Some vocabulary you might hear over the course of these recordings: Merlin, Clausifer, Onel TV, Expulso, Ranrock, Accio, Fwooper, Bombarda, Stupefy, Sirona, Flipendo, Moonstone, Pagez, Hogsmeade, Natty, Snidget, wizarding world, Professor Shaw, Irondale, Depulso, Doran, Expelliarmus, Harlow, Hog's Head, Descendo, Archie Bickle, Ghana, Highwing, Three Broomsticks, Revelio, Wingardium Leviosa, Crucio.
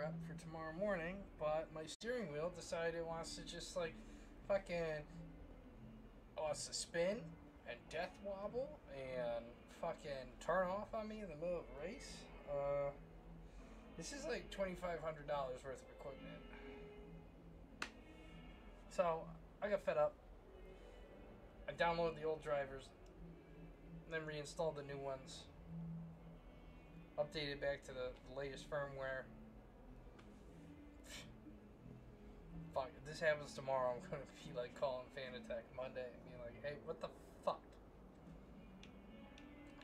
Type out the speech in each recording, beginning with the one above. prep for tomorrow morning, but my steering wheel decided it wants to just like fucking wants to spin and death wobble and fucking turn off on me in the middle of a race. This is like $2,500 worth of equipment. So I got fed up. I downloaded the old drivers, then reinstalled the new ones, updated back to the latest firmware. Fuck, if this happens tomorrow, I'm gonna be like calling Fanatec Monday and being like, hey, what the fuck?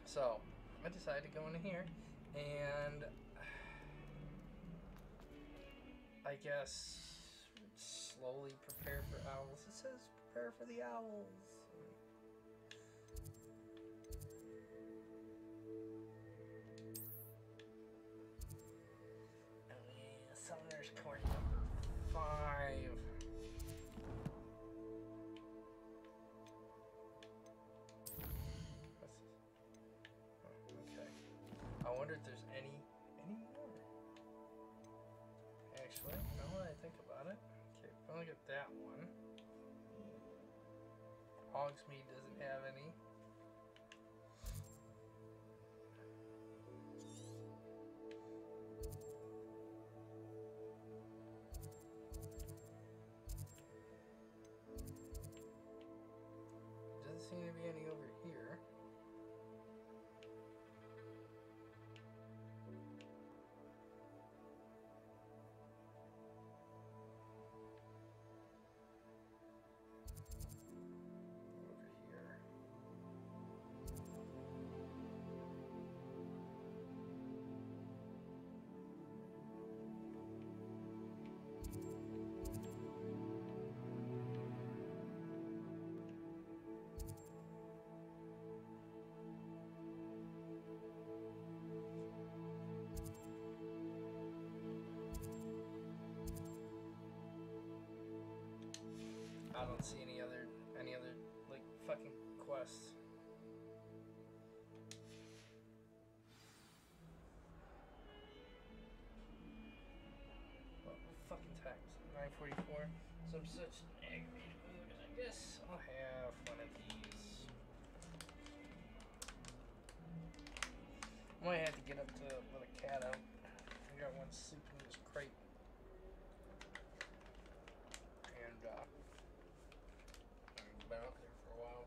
So I decided to go into here and I guess slowly prepare for owls. It says prepare for the owls. Summoner's Court number 5. What's this? Oh, okay. I wonder if there's any more. Actually, now that I think about it, okay, I'm gonna get that one. Hogsmeade doesn't have any. I don't see any other like fucking quests. Well, fucking times 9:44. So I'm such an aggravated mood. I guess I'll have one of these. I might have to get up to let a cat out. I got one sleeping in his crate. And been out there for a while.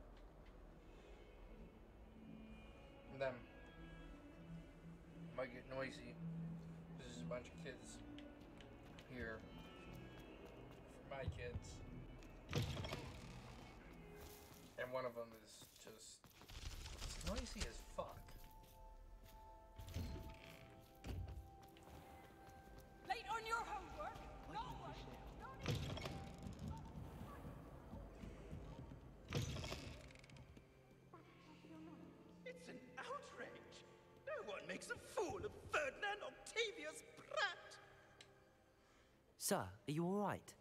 And then it might get noisy because there's a bunch of kids here for my kids. And one of them is just noisy as fuck. Late on your homework? No worries. No need. It's an outrage! No one makes a fool of Ferdinand Octavius Pratt! Sir, are you all right?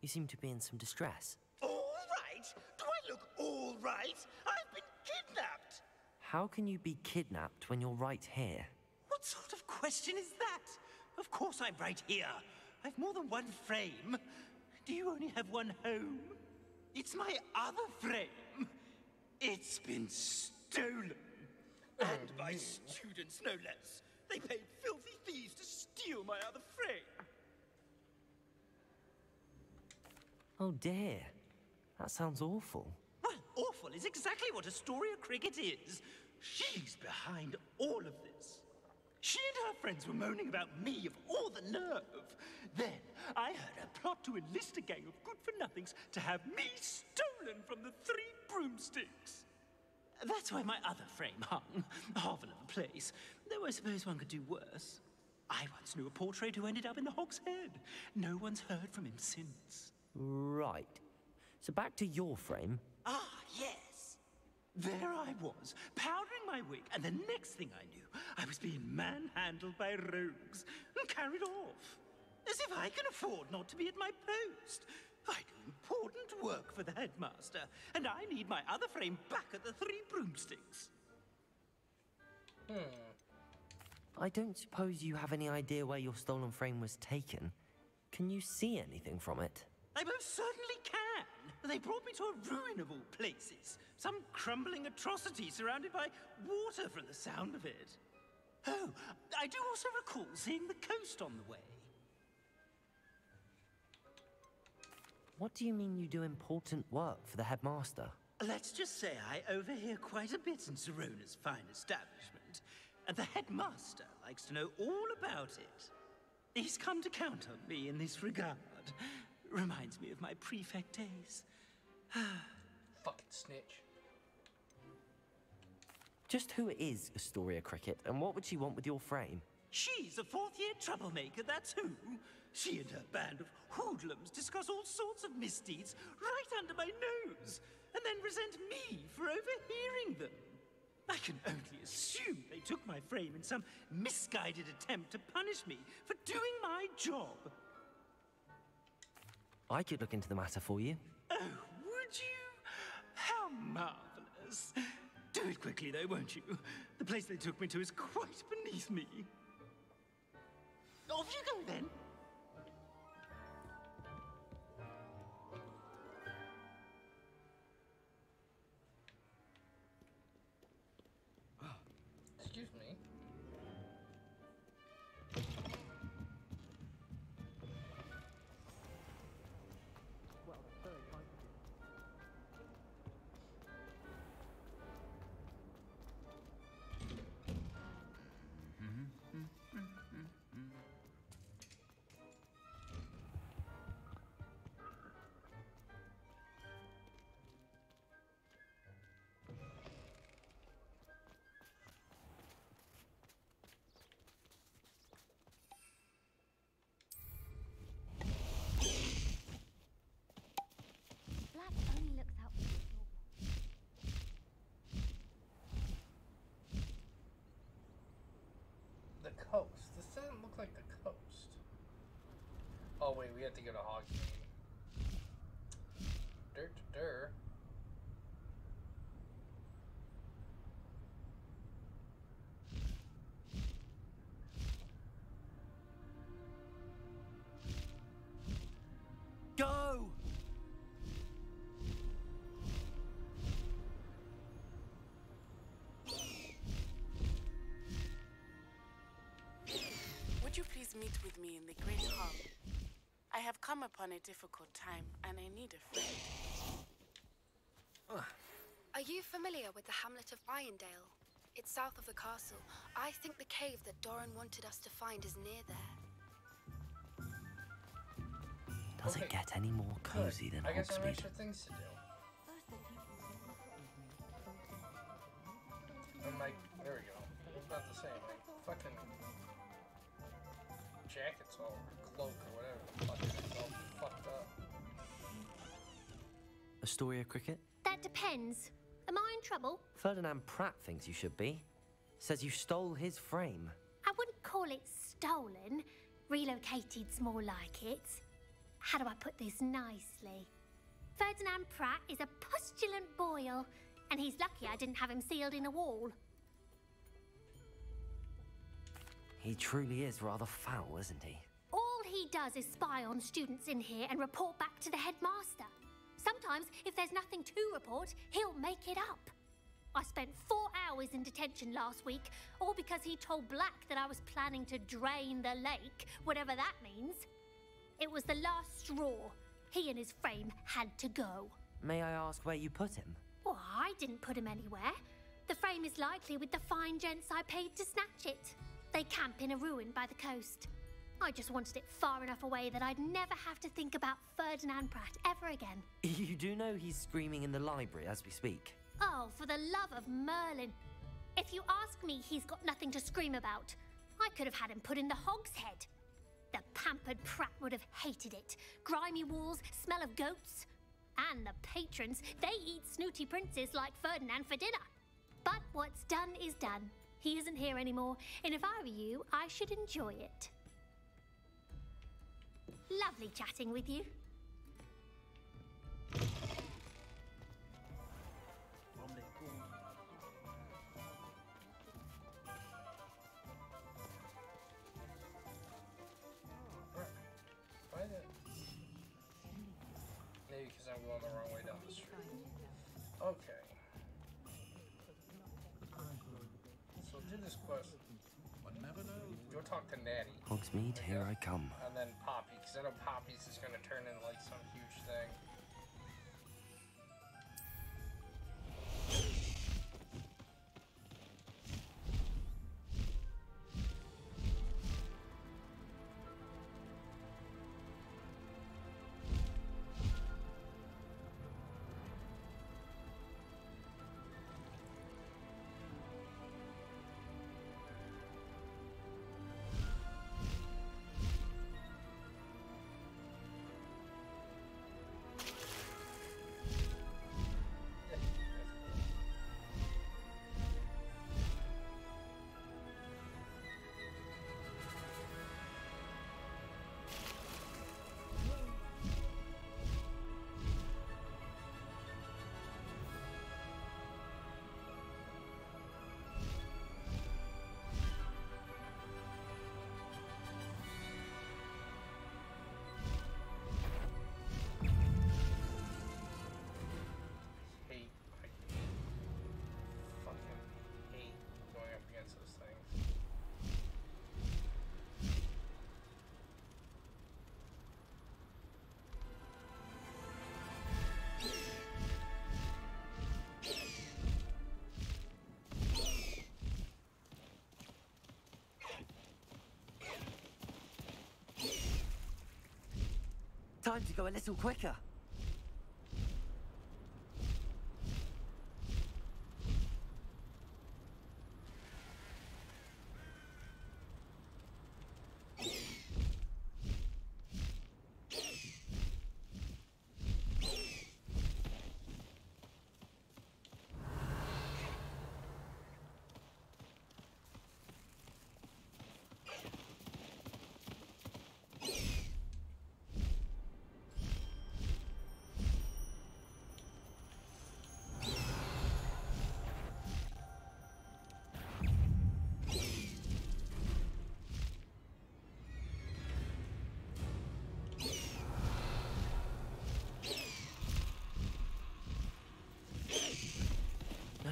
You seem to be in some distress. All right? Do I look all right? I've been kidnapped! How can you be kidnapped when you're right here? What sort of question is that? Of course I'm right here. I've more than one frame. Do you only have one home? It's my other frame. It's been stolen. And by students, no less. They paid filthy thieves to steal my other frame. Oh dear. That sounds awful. Well, awful is exactly what Astoria Cricket is. She's behind all of this. She and her friends were moaning about me of all the nerve. Then I heard a plot to enlist a gang of good-for-nothings to have me stolen from the Three Broomsticks. That's why my other frame hung. Hovel of a place. Though I suppose one could do worse. I once knew a portrait who ended up in the Hog's Head. No one's heard from him since. Right. So back to your frame. Ah, yes. There I was, powdering my wig, and the next thing I knew, I was being manhandled by rogues and carried off. As if I can afford not to be at my post. I do important work for the headmaster, and I need my other frame back at the Three Broomsticks. I don't suppose you have any idea where your stolen frame was taken. Can you see anything from it? I most certainly can. They brought me to a ruin of all places. Some crumbling atrocity surrounded by water from the sound of it. Oh, I do also recall seeing the coast on the way. What do you mean you do important work for the headmaster? Let's just say I overhear quite a bit in Sirona's fine establishment, and the headmaster likes to know all about it. He's come to count on me in this regard. Reminds me of my prefect days. Fucking snitch. Just who is Astoria Cricket, and what would she want with your frame? She's a fourth-year troublemaker, that's who. She and her band of hoodlums discuss all sorts of misdeeds right under my nose, and then resent me for overhearing them. I can only assume they took my frame in some misguided attempt to punish me for doing my job. I could look into the matter for you. Oh, would you? How marvelous. Do it quickly, though, won't you? The place they took me to is quite beneath me. Off you go, then. Excuse me. Coast. This doesn't look like the coast. Oh wait, we have to go to Hogsmeade. Dirt. Go. Meet with me in the great hall. I have come upon a difficult time, and I need a friend. Are you familiar with the hamlet of Irondale? It's south of the castle. I think the cave that Doran wanted us to find is near there. Does it get any more cozy than Hogsmeade? I guess I have extra things to do. I'm like, there we go. It's not the same. Like, fucking jackets all or cloak or whatever the fuck it is all fucked up. Astoria Cricket? That depends. Am I in trouble? Ferdinand Pratt thinks you should be. Says you stole his frame. I wouldn't call it stolen. Relocated's more like it. How do I put this nicely? Ferdinand Pratt is a pustulant boil, and he's lucky I didn't have him sealed in a wall. He truly is rather foul, isn't he? All he does is spy on students in here and report back to the headmaster. Sometimes, if there's nothing to report, he'll make it up. I spent 4 hours in detention last week, all because he told Black that I was planning to drain the lake, whatever that means. It was the last straw. He and his frame had to go. May I ask where you put him? Well, I didn't put him anywhere. The frame is likely with the fine gents I paid to snatch it. They camp in a ruin by the coast. I just wanted it far enough away that I'd never have to think about Ferdinand Pratt ever again. You do know he's screaming in the library as we speak. Oh, for the love of Merlin. If you ask me, he's got nothing to scream about. I could have had him put in the Hog's Head. The pampered Pratt would have hated it. Grimy walls, smell of goats. And the patrons, they eat snooty princes like Ferdinand for dinner. But what's done is done. He isn't here anymore, and if I were you, I should enjoy it. Lovely chatting with you. me because I'm going the wrong way down the street. Okay. So do this quest. One never knows. Go talk to Natty. Hogsmeade, here I come. And then Poppy, because I know Poppy's is going to turn into like some huge thing. Time to go a little quicker.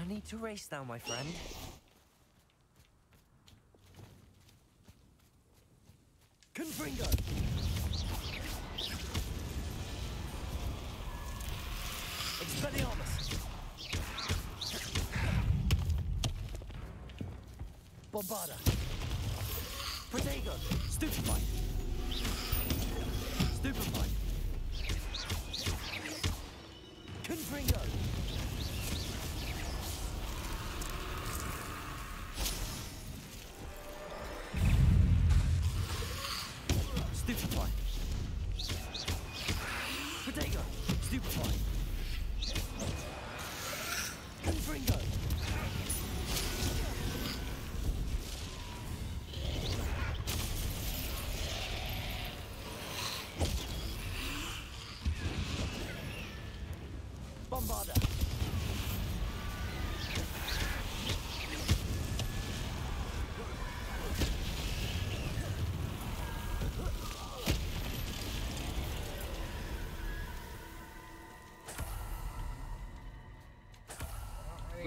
Need to race now, my friend. Confringo! Expelliarmus! Bombarda! Protego! Stupefied! Stupefied! Confringo!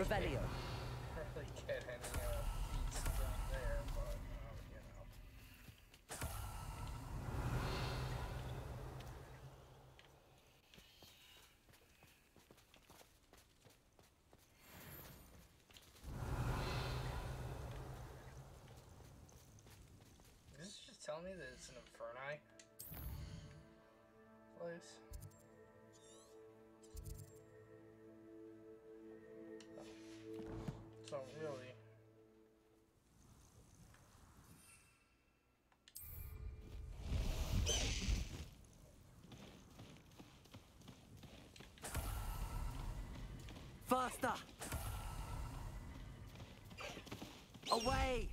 Valeo. Really get any beats down there, but you know. This is just telling me that it's an Inferni place. So really. Faster. Away.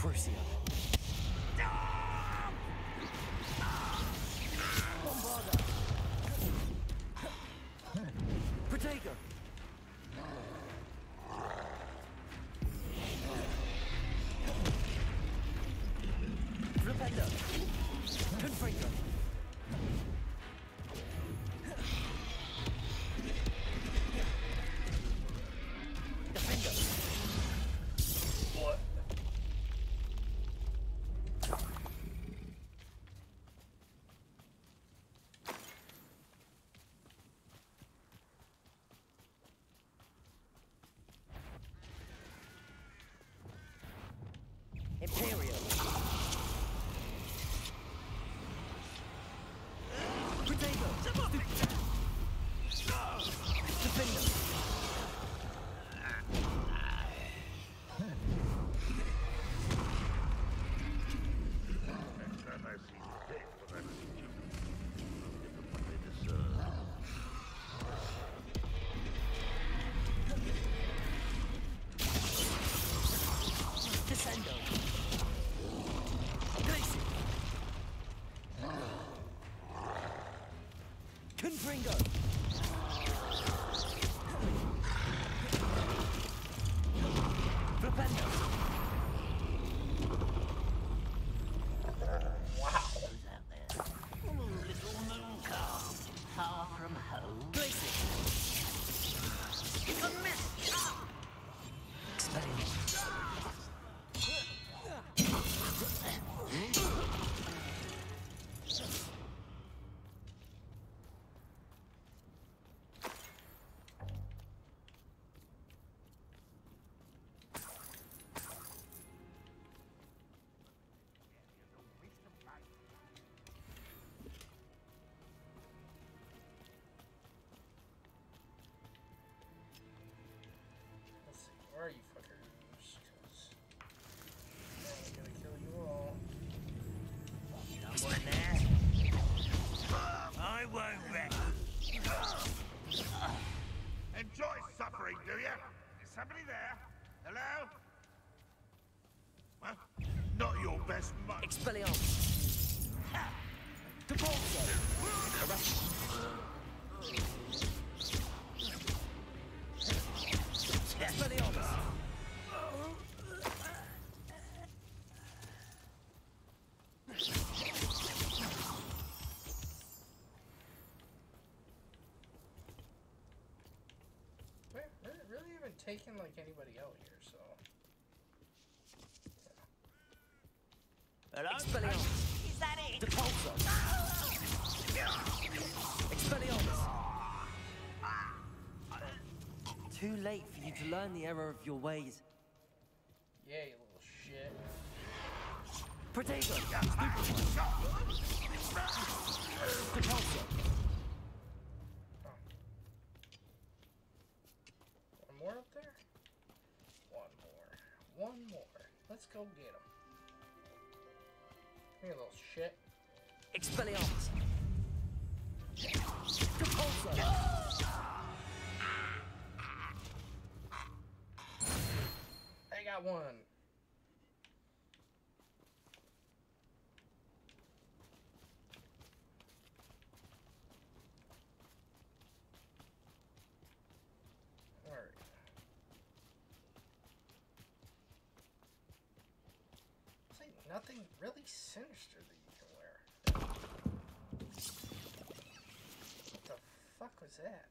Crucio. Bombarda. Protego. Flipendo. Confringo. Confringo. Flipendo. Wow. Ooh, little moon calm, far from home. Glacier. It's a mess. Expelliarmus. Where are you fuckers? Because I'm gonna kill you all. You don't want that? I won't wreck. Enjoy suffering, do you? Is somebody there? Hello? Well, not your best mate. Expelliarmus. Ha! Depulso. Corruption. Expelliarmus. They're really even taking like anybody out here, so. Yeah. Expelliarmus. Is that it? Depulso. Expelliarmus. Too late for you to learn the error of your ways. Yeah, you little shit. Protego! One more up there? One more. Let's go get him. Here, little shit. Expelliarmus. I got one. All right. It's like nothing really sinister that you can wear. What the fuck was that?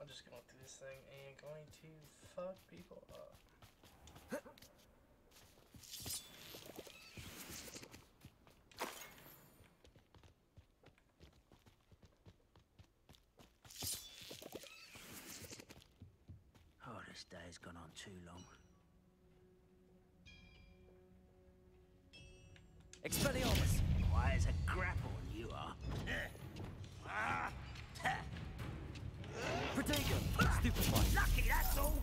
I'm just going through this thing and going to fuck people up. Oh, this day's gone on too long. Expelliarmus! Why is a grapple you are? Ah! Protego! Stupefied! Lucky, that's all!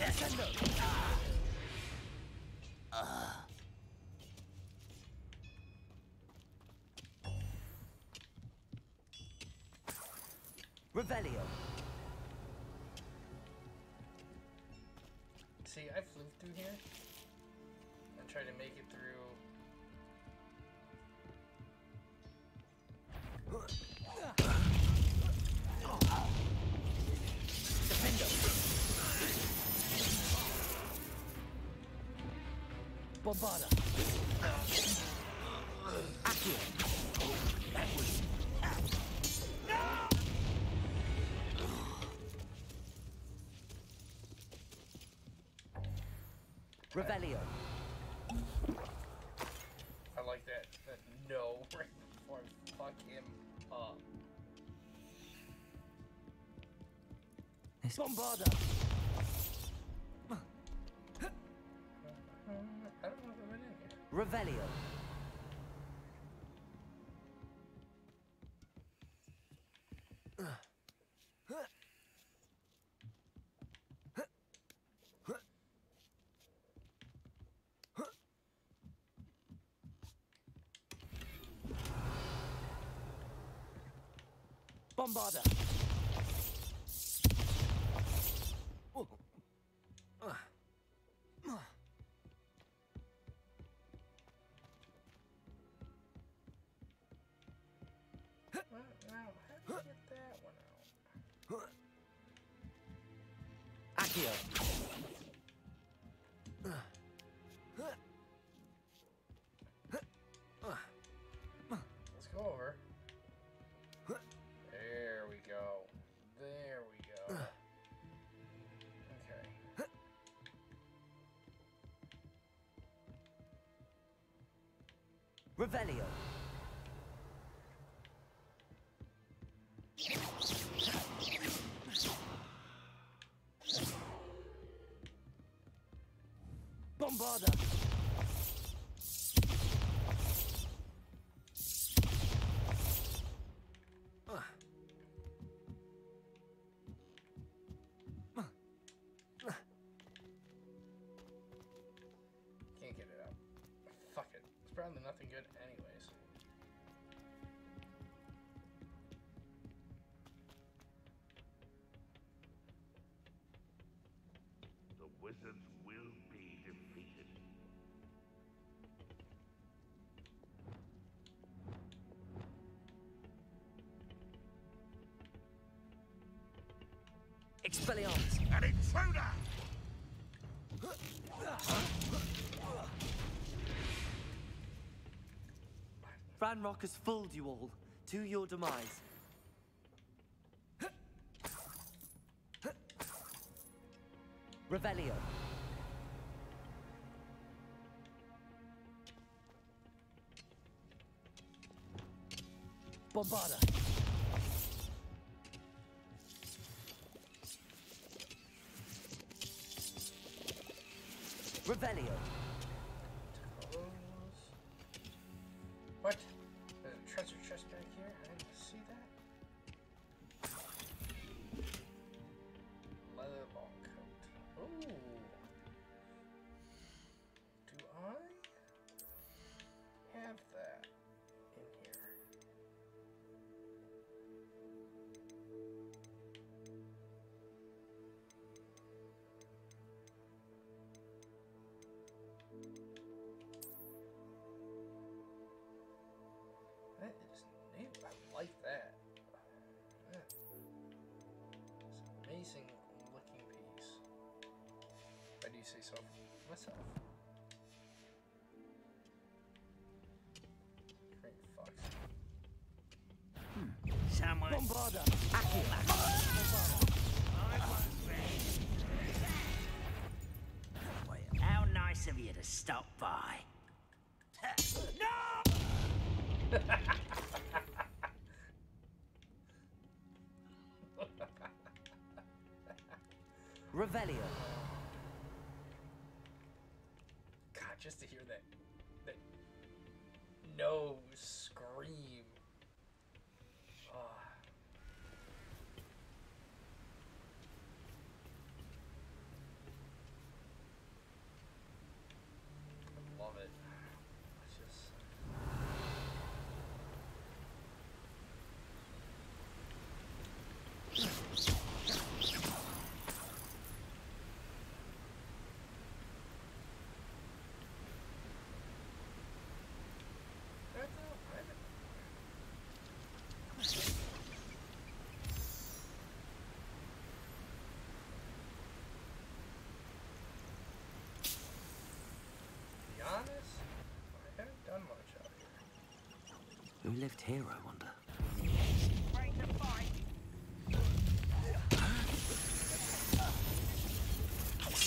Ascendo! Revelio. See, I flew through here and tried to make it through. Bombarda. Accio. That was out. No! Revelio. I like that. That no right before I fuck him up. Bombarda. Revelio. Bombarda. Revelio. Bombarda. Can't get it out. Fuck it. It's probably nothing good anyways. The wizards will be defeated. Expelliarmus. An intruder! Ranrock has fooled you all to your demise. Revelio. Bombarda. Revelio. What? There's a treasure chest back here. I didn't see that. Leather ball coat. Ooh. Do I have that in here? I like that. It's an amazing looking piece. Why do you say so myself? Great fox. Someone. Bombarda. How nice of you to stop by. No! Revelio. God, just to hear that no scream. I love it. It's just. Who lived here, I wonder?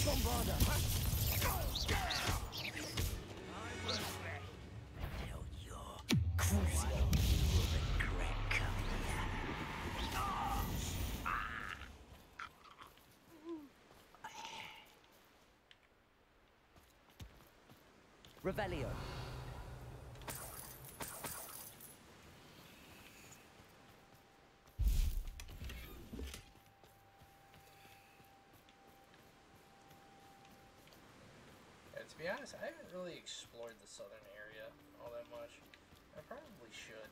Bombarda! Crucio! Revelio. To be honest, I haven't really explored the southern area all that much. I probably should.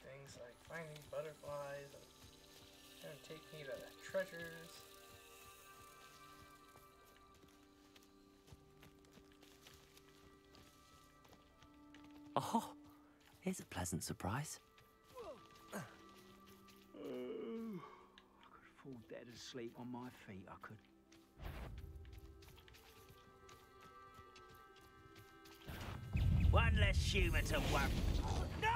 Things like finding butterflies and take me to the treasures. Oh! Here's a pleasant surprise. I could fall dead asleep on my feet, I could. One less human to one. No!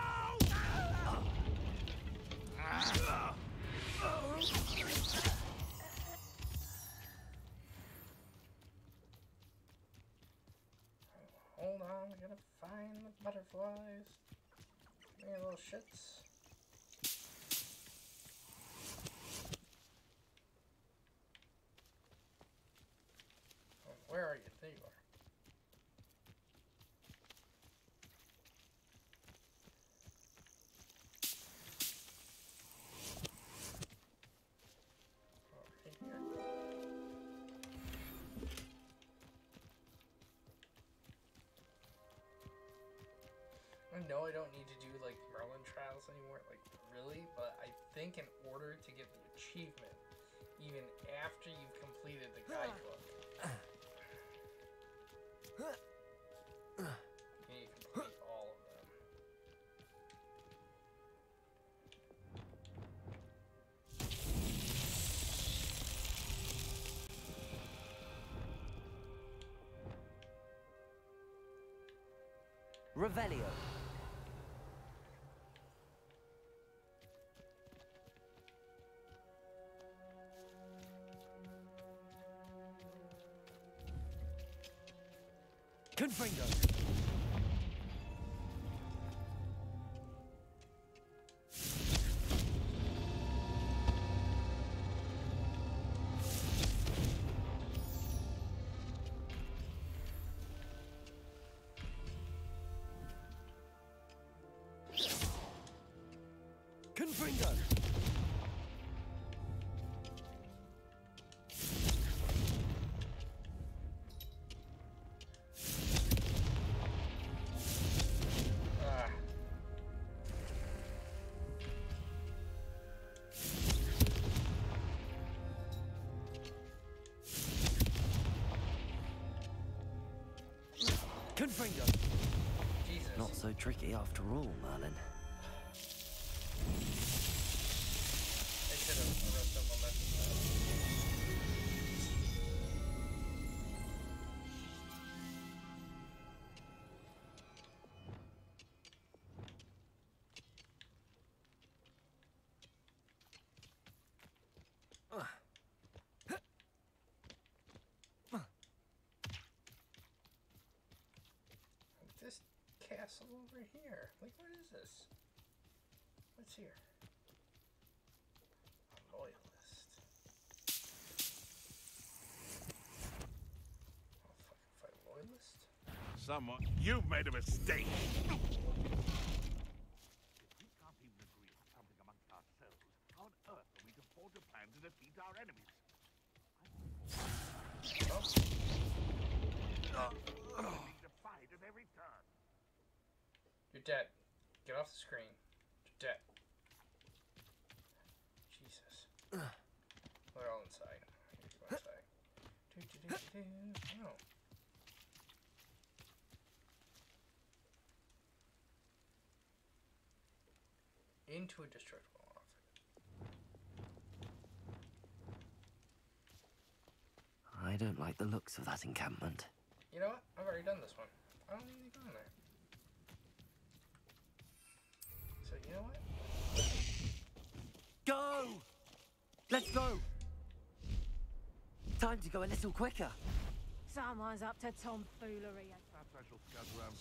Hold on, we gotta find the butterflies. Any little shits. Oh, where are you? There you are. No, I don't need to do like Merlin trials anymore, like really, but I think in order to get the achievement, even after you've completed the guidebook, you need to complete all of them. Revelio. Confringo. Confringo. Jesus. Not so tricky after all, Merlin. I should have read some momentum. Castle over here. Like, what is this? What's here? A loyalist. I'll fucking fight loyalist. Someone, you've made a mistake. If we can't even agree on something amongst ourselves, how on earth are we to forge a plan to defeat our enemies? You're dead. Get off the screen. You're dead. Jesus. We're all inside. Here you go inside. No. Into a destructible offer. I don't like the looks of that encampment. You know what? I've already done this one. I don't need to go in there. So, you know what? Go! Let's go! Time to go a little quicker. Someone's up to tomfoolery.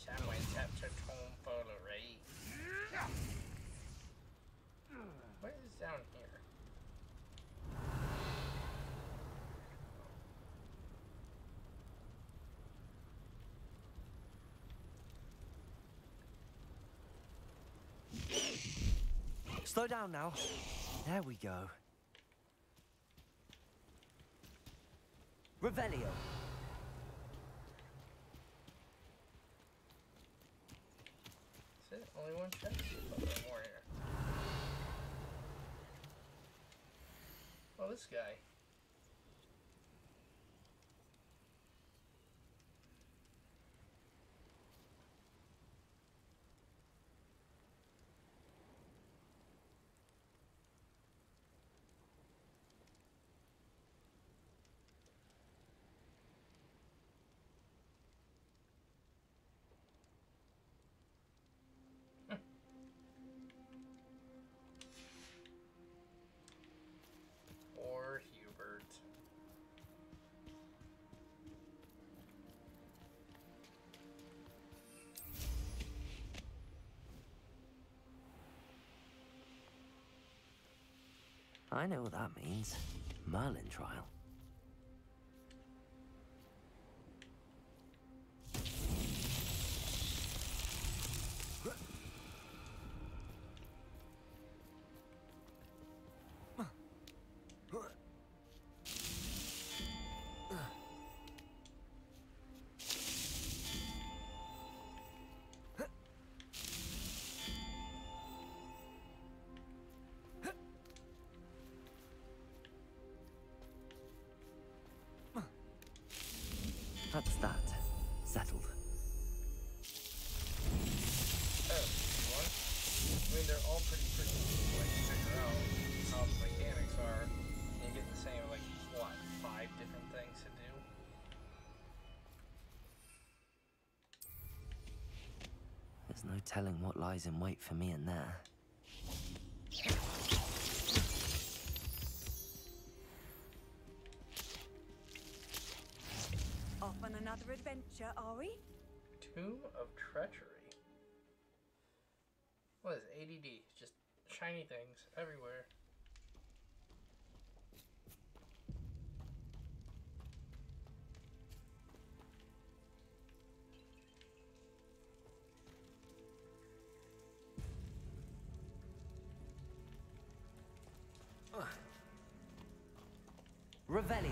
Someone's up to tomfoolery. What is down here? Slow down now. There we go. Revelio. Is it only one check? There's more here. Well, this guy. I know what that means. Merlin trial. That's that. Settled. Oh, I mean, they're all pretty simple. Like, figure out how the mechanics are and get the same, like, what, 5 different things to do? There's no telling what lies in wait for me in there. Another adventure, are we? Tomb of Treachery. What is ADD? Just shiny things everywhere. Revelio.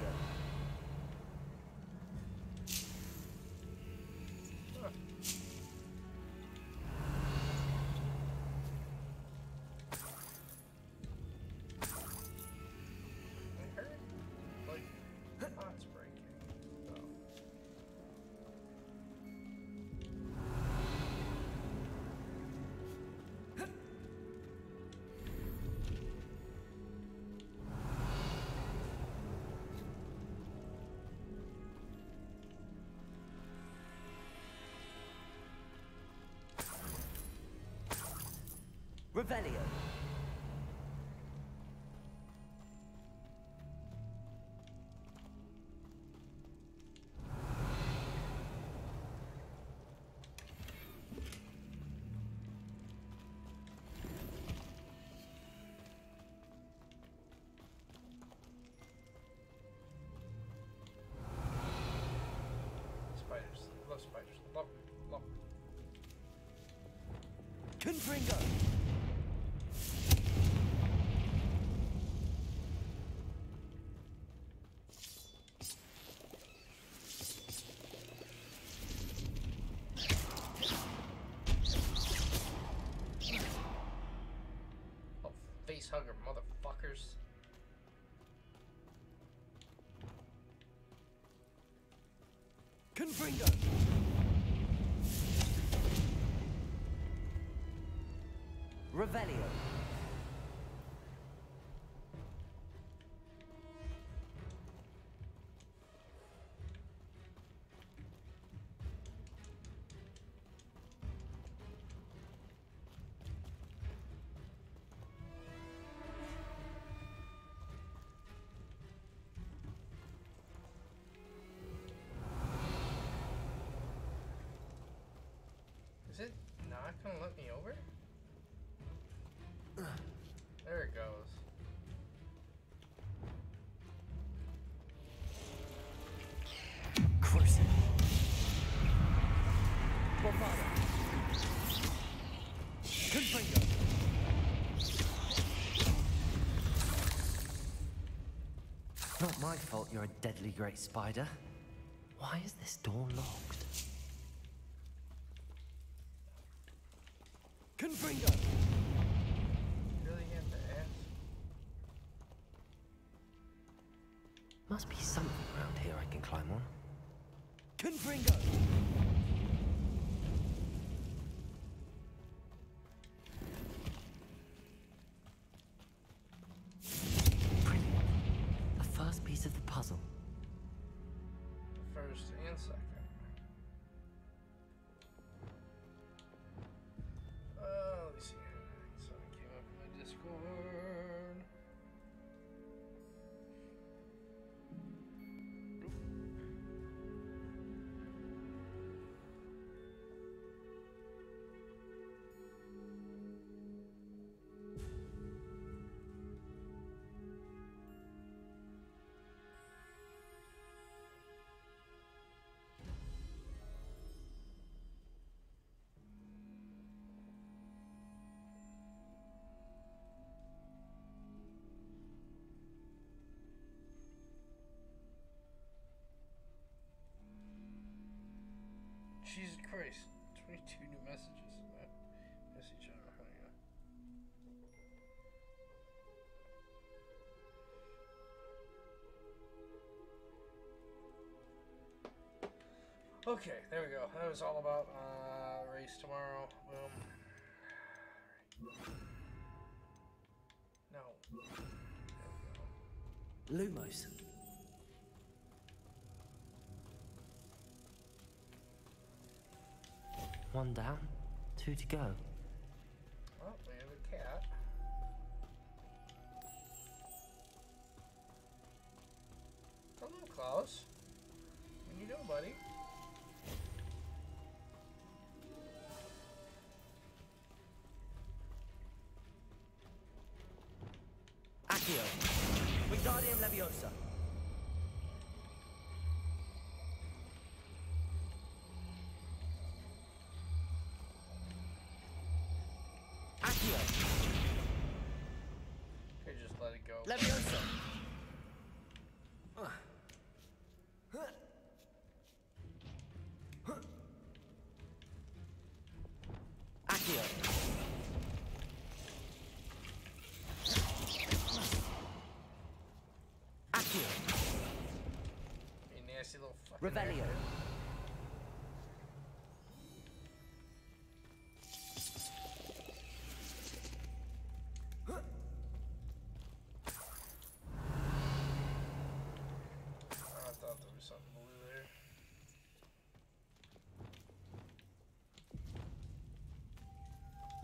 Revelio. Spiders. Love spiders. Love. Confringo. Hugger motherfuckers. Confringo. Revelio. wouldn't let me over? There it goes. Crucio. Bombarda. Confringo. It's not my fault you're a deadly great spider. Why is this door locked? Confringo. Really have to ask. Must be something around here I can climb on. Confringo. Brilliant. The first piece of the puzzle. First and second. Let me see. So I came up in the Discord. Jesus Christ, 22 new messages. Message on her, yeah. Okay, there we go. That was all about race tomorrow. Boom. No. There we go. Lumos. One down, two to go. Oh, we have a cat. Hello, Klaus. What are you doing, buddy? Accio. Wingardium Leviosa. Let me also. Accio. Accio. You nasty little fucking Revelio.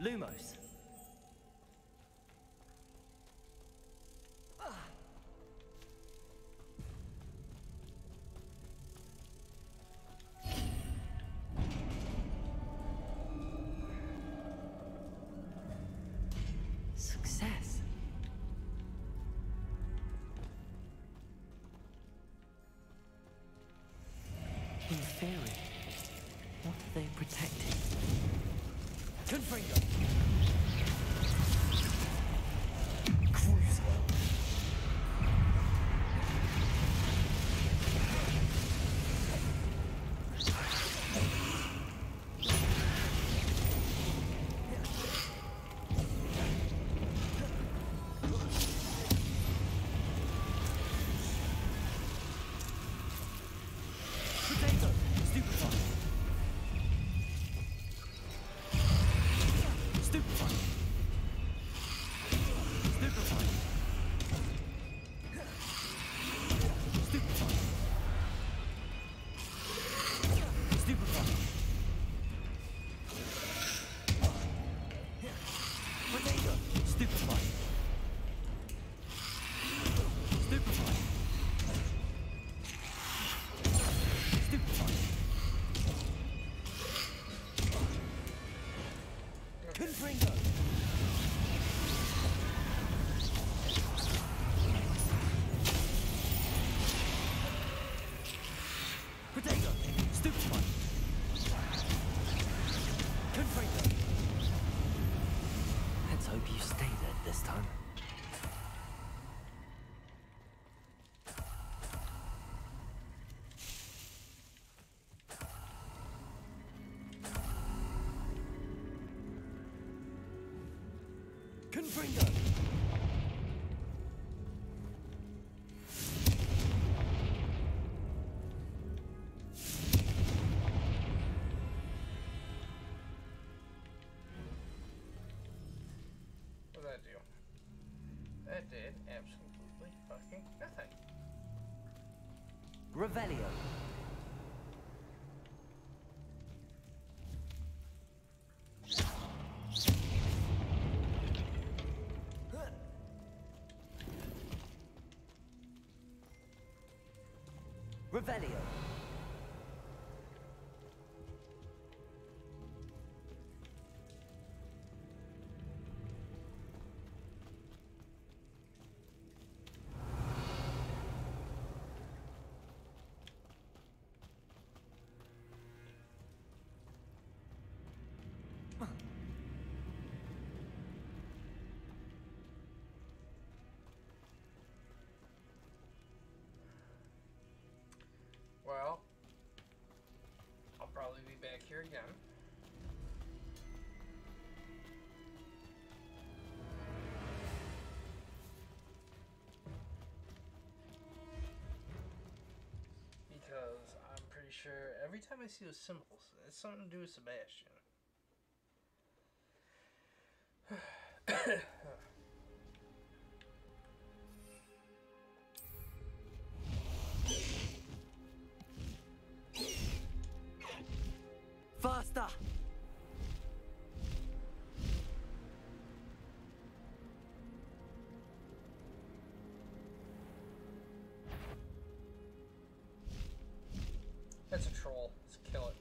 Lumos. Success. In theory, what are they protecting? Confringo. Protego. Stupefy. Confringo. What did I do? I did absolutely fucking nothing. Revelio. Revelio. Well, I'll probably be back here again. Because I'm pretty sure every time I see those symbols, it's something to do with Sebastian. Faster! That's a troll. Let's kill it.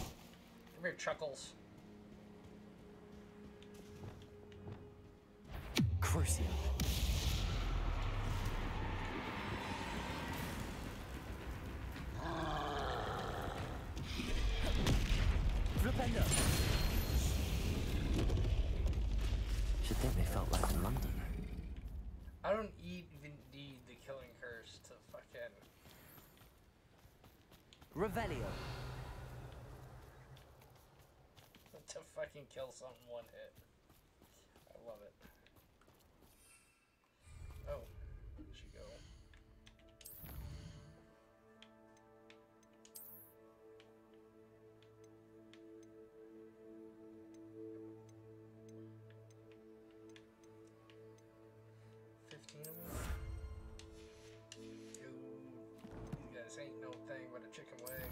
Come here, Chuckles. Crucio. Flipendo. Should think they felt like in London. I don't even need the killing curse to fucking... Revelio. To fucking kill something one hit. I love it. Oh, there she go. You guys ain't no thing but a chicken wing.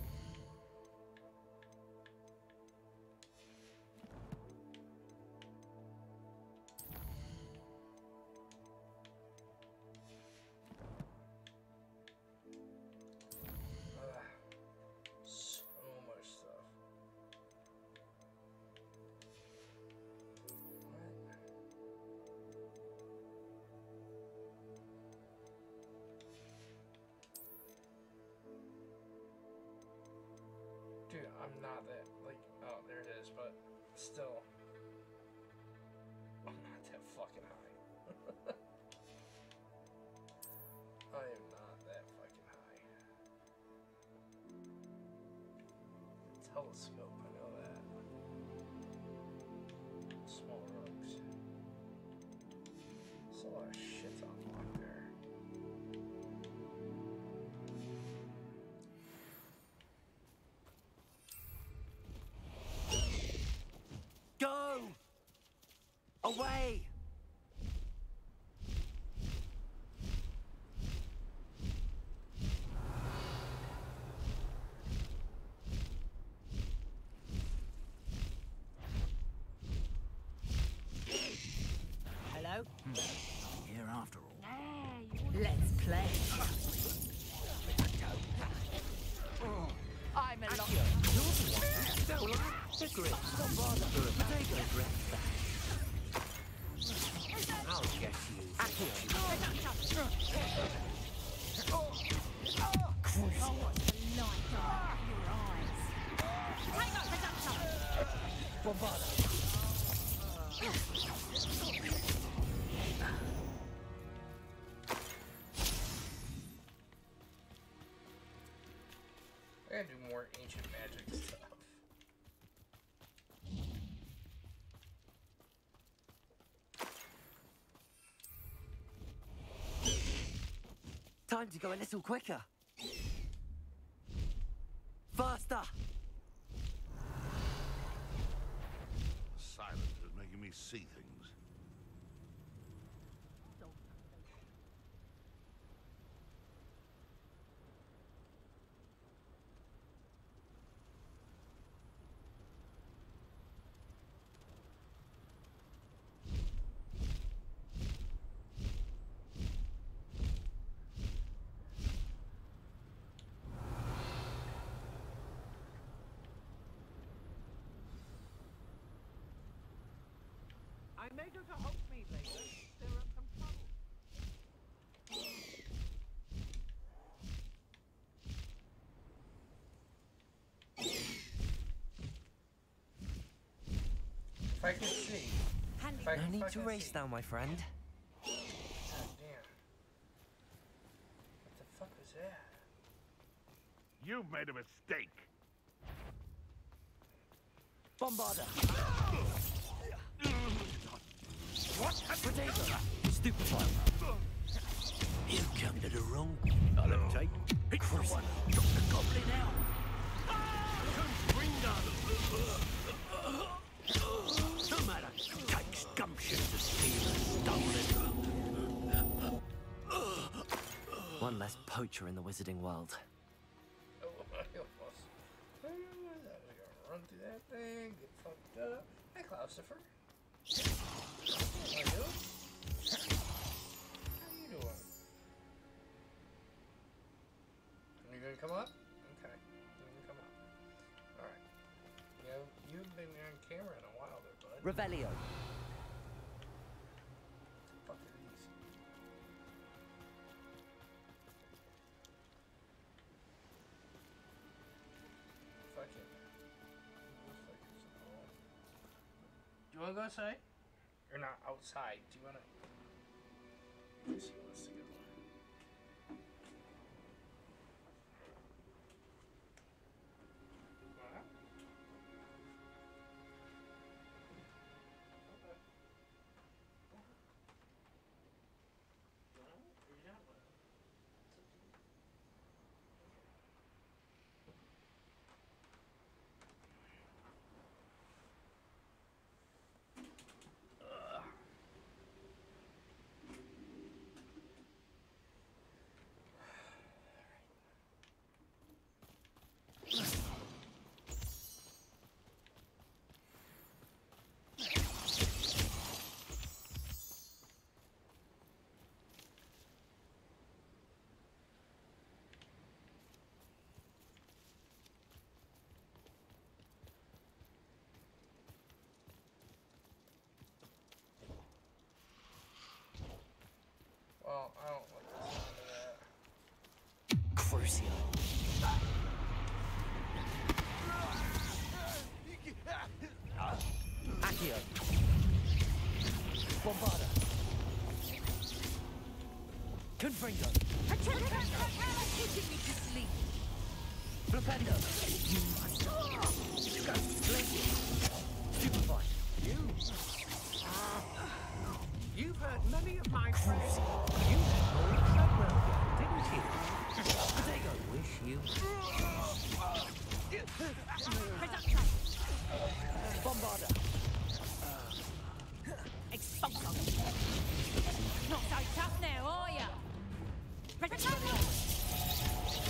Dude, I'm not that, like, oh, there it is, but still, I'm not that fucking high. I am not that fucking high. Telescope, I know that. Small rocks. There's a lot of shit to unlock there. Away! Hello? Hmm. Here after all. Let's play. Oh. I'm a lot. I'll get you. Accio. Crucio. Oh, what a night. Your eyes. Take up, Resulta. Bombarda. I gotta do more ancient magic stuff. Time to go a little quicker. Faster! The silence is making me see things. I may go to Hogsmeade later. There are some trouble. If I can see. I need to race now, my friend. Oh, damn. What the fuck was that? You've made a mistake. Bombarda. Oh! What? Protego! Stupefy! You come to the wrong. I'll take. Pick for one. Drop the goblin out. Ah! Confringo! No matter. Take gumption to steal and stolen. One less poacher in the wizarding world. Oh, I almost. I was gonna run through that thing, get fucked up. Hey, Clausifer. How you doing? Are you gonna come up? Okay, you can come up. All right. Yeah, you've been on camera in a while there, bud. Revelio. Fuck these. Fuck it. Do you want to go outside? Or not outside? Do you want to? Let's see what's the good one. What? Okay. No, you're not. Well, I don't like the sound of that. Crucio. Accio. Bombarda. Confringo. You need to sleep. Flipendo. You must. Go sleep. Stupefy. You. You've heard many of my friends. You had that well, didn't you? Protego, wish you. Bombarda. Expulso. Not so tough now, are ya? Protego.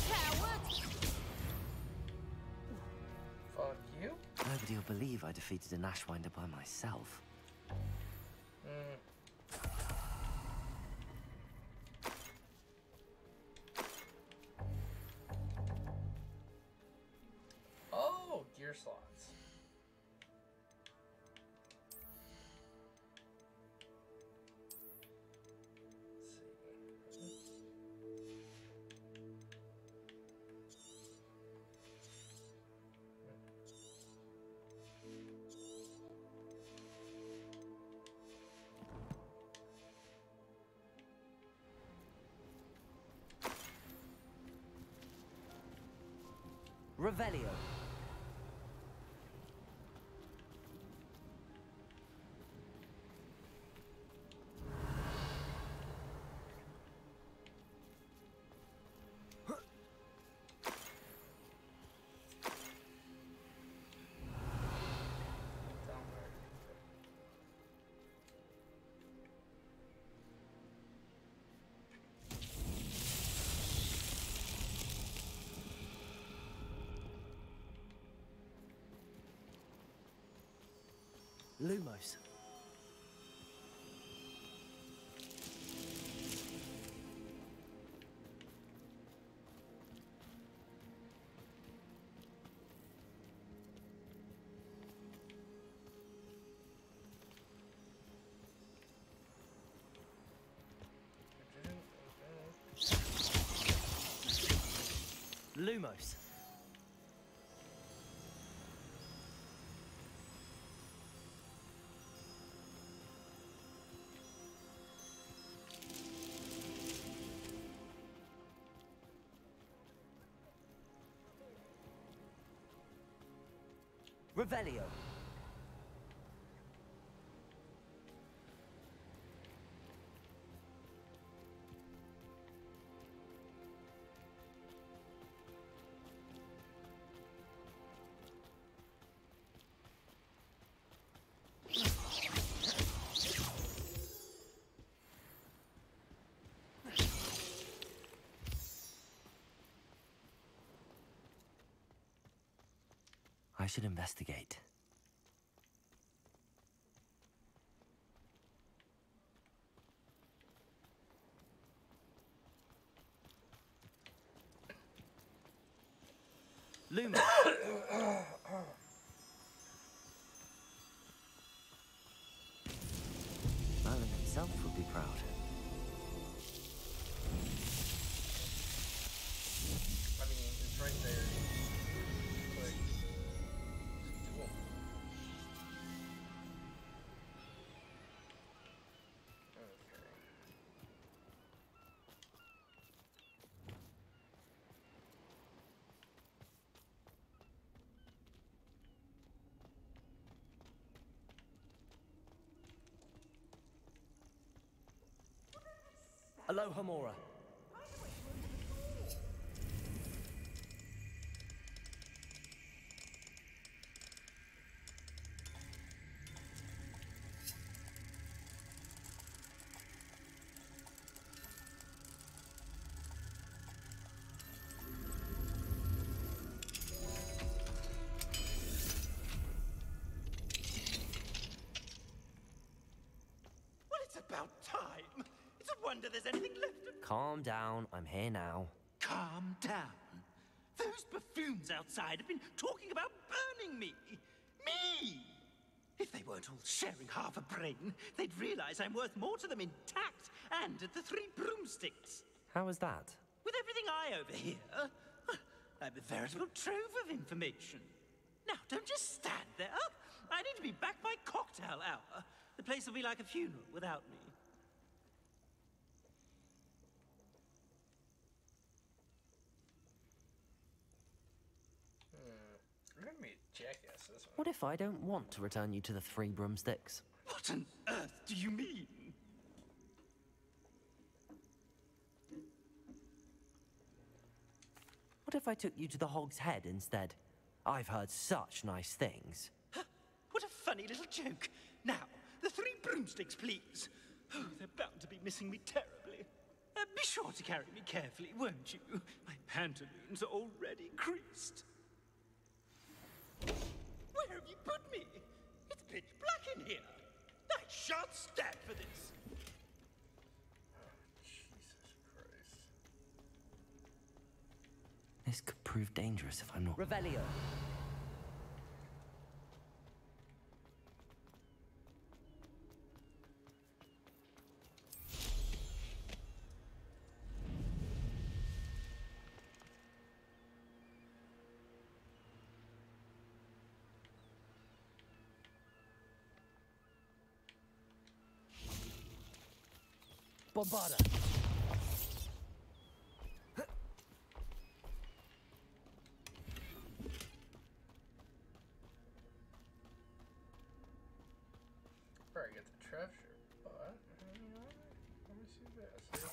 Coward. Fuck you. Nobody will believe I defeated an Ashwinder by myself. Mm. Gear slots. Let's see. Revelio. Lumos. Lumos. Revelio. I should investigate. Luma. Merlin himself would be proud. I mean, it's right there. Alohomora. Well, it's about time. Wonder there's anything left of... Calm down, I'm here now. Calm down? Those buffoons outside have been talking about burning me! Me! If they weren't all sharing half a brain, they'd realize I'm worth more to them intact and at the Three Broomsticks. How is that? With everything I overhear, I'm a veritable trove of information. Now, don't just stand there. I need to be back by cocktail hour. The place will be like a funeral without me. What if I don't want to return you to the Three Broomsticks? What on earth do you mean? What if I took you to the Hog's Head instead? I've heard such nice things. What a funny little joke. Now, the Three Broomsticks, please. Oh, they're bound to be missing me terribly. Be sure to carry me carefully, won't you? My pantaloons are already creased. Where have you put me? It's pitch black in here. I shan't stand for this. Oh, Jesus Christ. This could prove dangerous if I'm not... Revelio. Bombarda. treasure, but let me see this.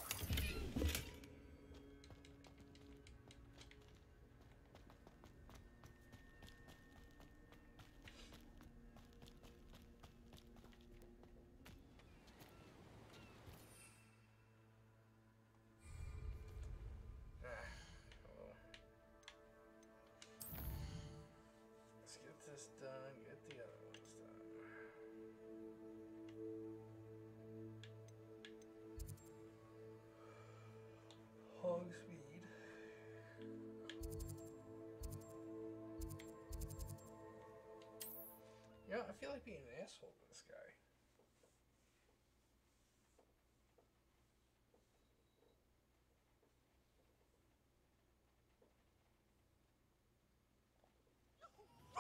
Hogsmeade. Yeah, I feel like being an asshole to this guy.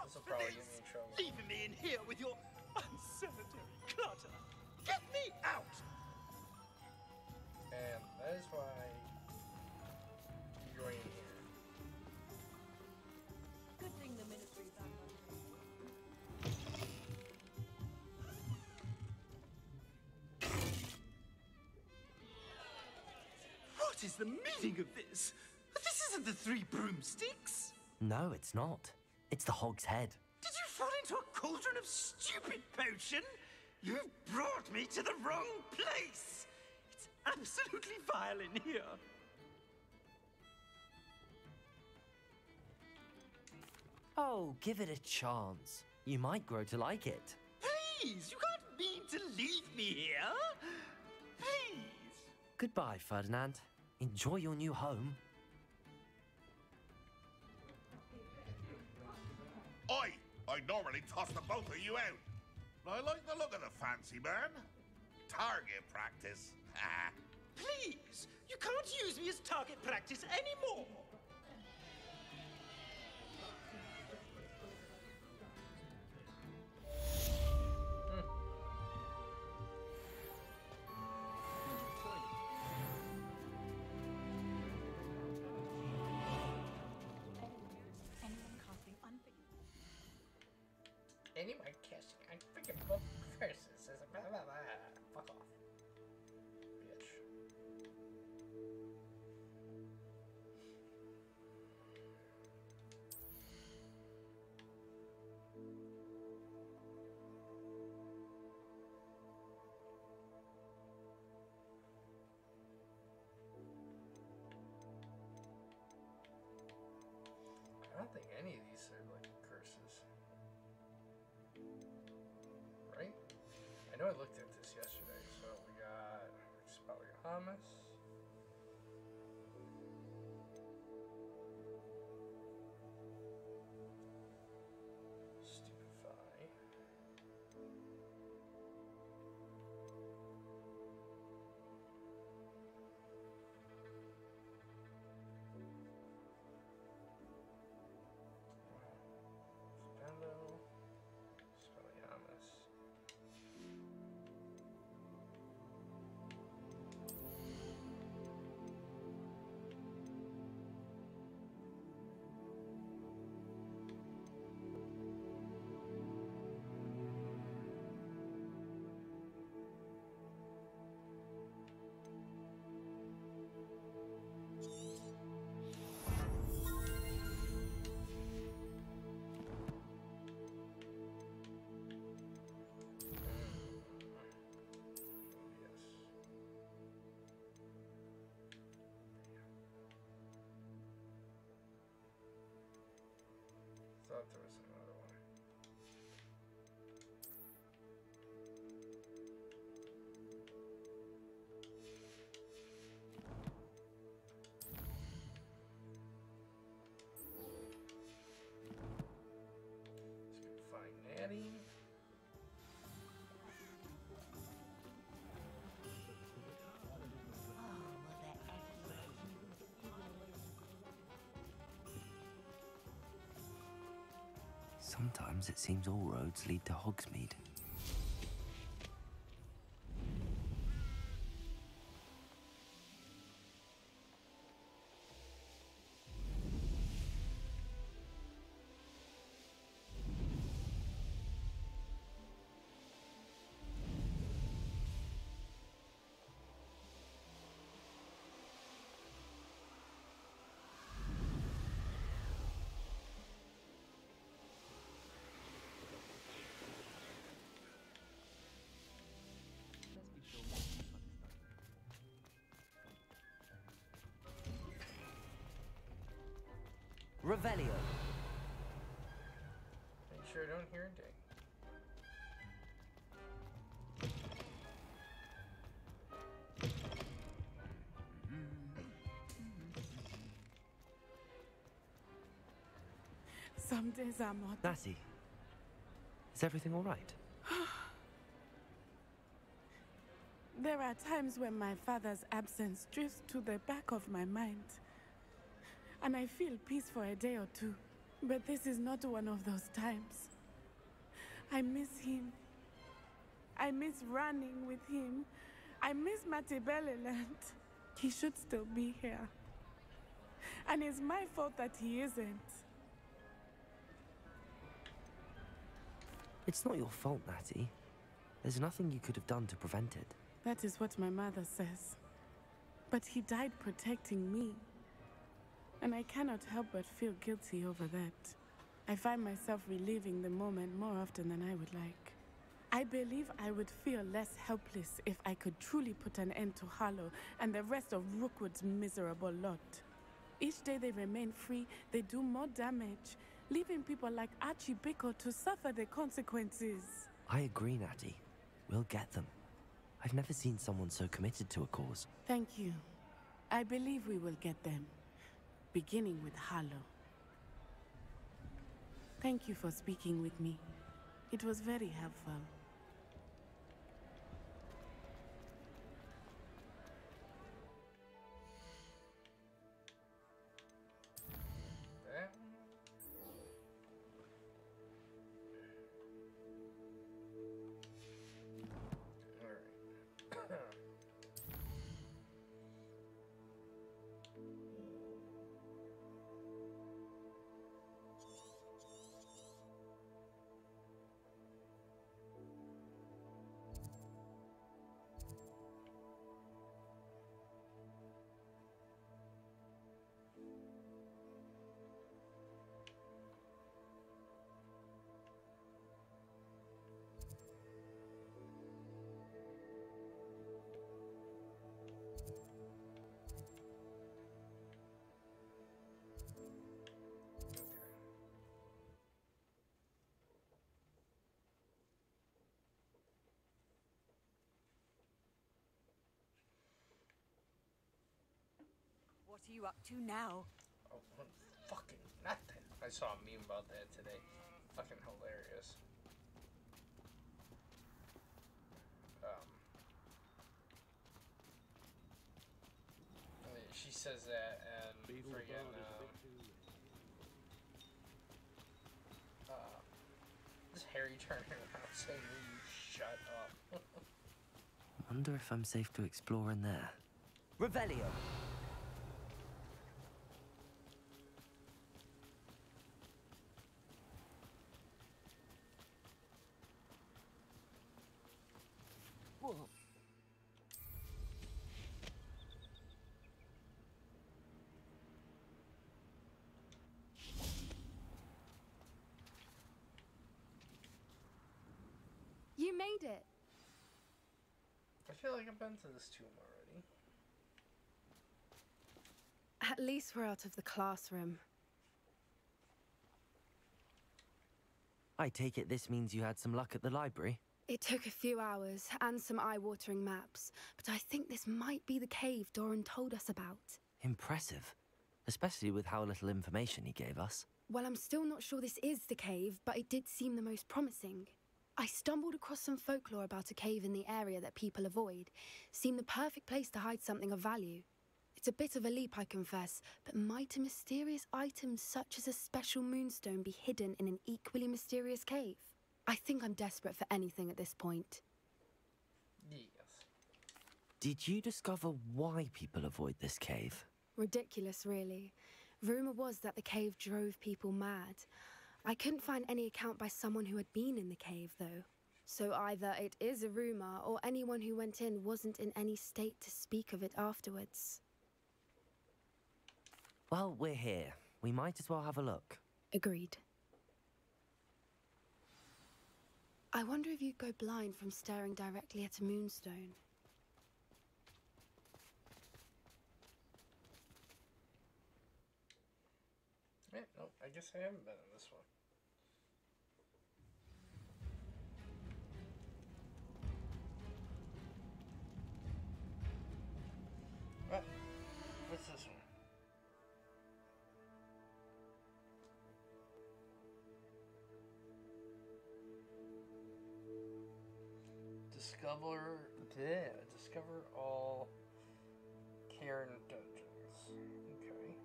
This will probably get me in trouble. Leaving me in here with your unsanitary clutter. Get me out! And that is why you're in here. Good thing the ministry's back on. What is the meaning of this? This isn't the Three Broomsticks. No, it's not. It's the Hog's Head. Did you fall into a cauldron of stupid potion? You've brought me to the wrong place. It's absolutely vile in here. Oh, give it a chance. You might grow to like it. Please, you can't mean to leave me here. Please. Goodbye, Ferdinand. Enjoy your new home. Oi! I normally toss the both of you out. But I like the look of the fancy man. Target practice. Please! You can't use me as target practice anymore! Anyone casting on freaking book curses is a blah blah blah. Fuck off. Bitch. I don't think any of these are like curses. Right? I know I looked at this yesterday, so we got Expelliarmus. Stupefy. Flipendo. Expelliarmus. I thought there was another one. Let's go find Natty. Sometimes it seems all roads lead to Hogsmeade. Revelio. Make sure I don't hear a ding. Some days I'm not. Lassie, is everything all right? There are times when my father's absence drifts to the back of my mind, and I feel peace for a day or two. But this is not one of those times. I miss him. I miss running with him. I miss Matibeleland. He should still be here, and it's my fault that he isn't. It's not your fault, Natty. There's nothing you could have done to prevent it. That is what my mother says. But he died protecting me. And I cannot help but feel guilty over that. I find myself reliving the moment more often than I would like. I believe I would feel less helpless if I could truly put an end to Harlow and the rest of Rookwood's miserable lot. Each day they remain free, they do more damage, leaving people like Archie Bickle to suffer the consequences. I agree, Natty. We'll get them. I've never seen someone so committed to a cause. Thank you. I believe we will get them, beginning with Harlow. Thank you for speaking with me. It was very helpful. What are you up to now? Oh, fucking nothing. I saw a meme about that today. Fucking hilarious. She says that and friggin' this Harry turning around saying, "You shut up." I wonder if I'm safe to explore in there. Revelio. I've been to this tomb already. At least we're out of the classroom. I take it this means you had some luck at the library? It took a few hours and some eye-watering maps, but I think this might be the cave Doran told us about. Impressive, especially with how little information he gave us. Well, I'm still not sure this is the cave, but it did seem the most promising. I stumbled across some folklore about a cave in the area that people avoid. Seemed the perfect place to hide something of value. It's a bit of a leap, I confess, but might a mysterious item such as a special moonstone be hidden in an equally mysterious cave? I think I'm desperate for anything at this point. Yes. Did you discover why people avoid this cave? Ridiculous, really. Rumor was that the cave drove people mad. I couldn't find any account by someone who had been in the cave, though. So either it is a rumor, or anyone who went in wasn't in any state to speak of it afterwards. Well, we're here. We might as well have a look. Agreed. I wonder if you'd go blind from staring directly at a moonstone. Yeah, nope. I guess I haven't been in this one. What? What's this one? Discover all Cairn dungeons. Okay.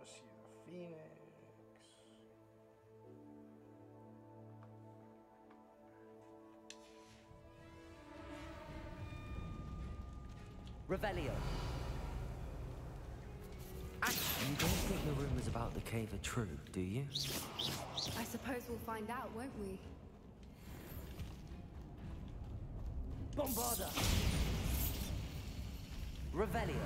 Pursue the Phoenix. Revelio. You don't think the rumors about the cave are true, do you? I suppose we'll find out, won't we? Bombarda! Revelio!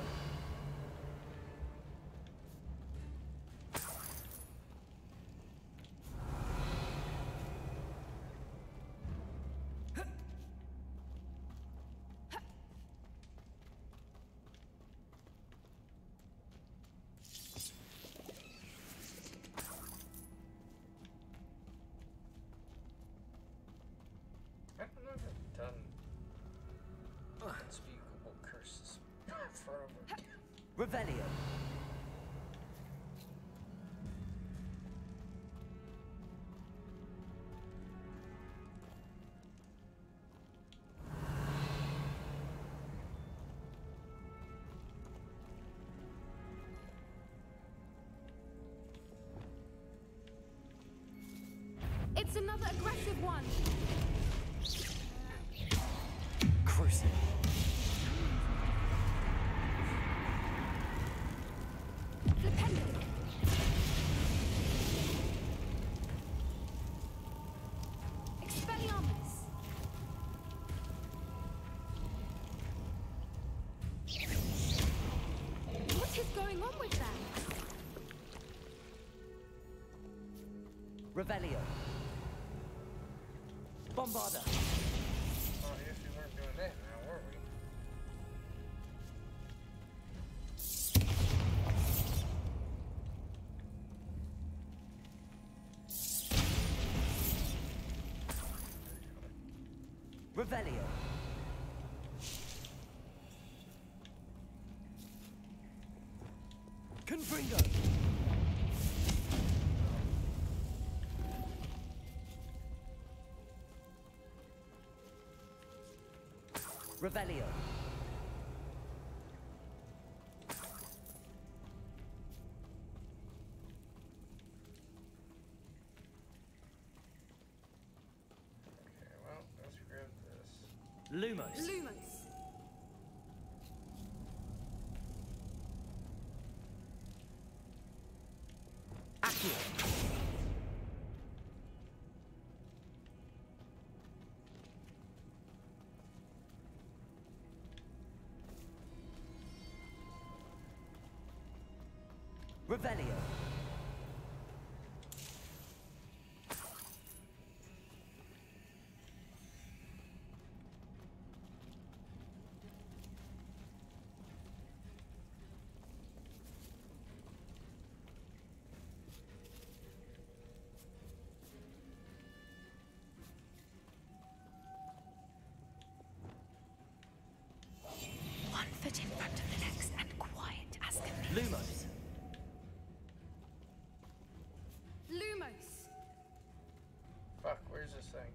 It's another aggressive one! Crucio. Flipendo! Expelliarmus! What is going on with them? Revelio. Bombarda! Oh, I guess we weren't doing that now, were we? Revelio! Confringo! Revelio. Okay, well, let's grab this. Lumos. Accio. Revelio. One foot in front of the next and quiet as can be. Lumos. Where's this thing?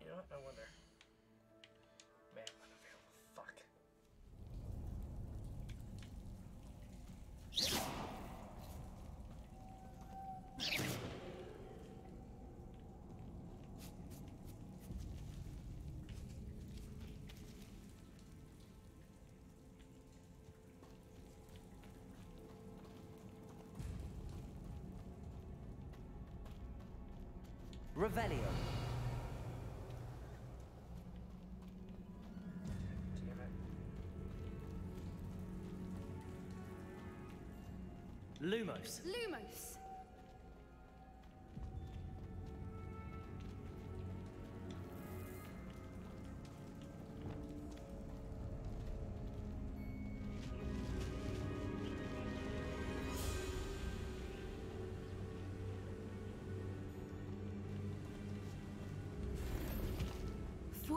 You know what? I wonder. Man, I'm gonna feel the fuck. Revelio. Damn it. Lumos.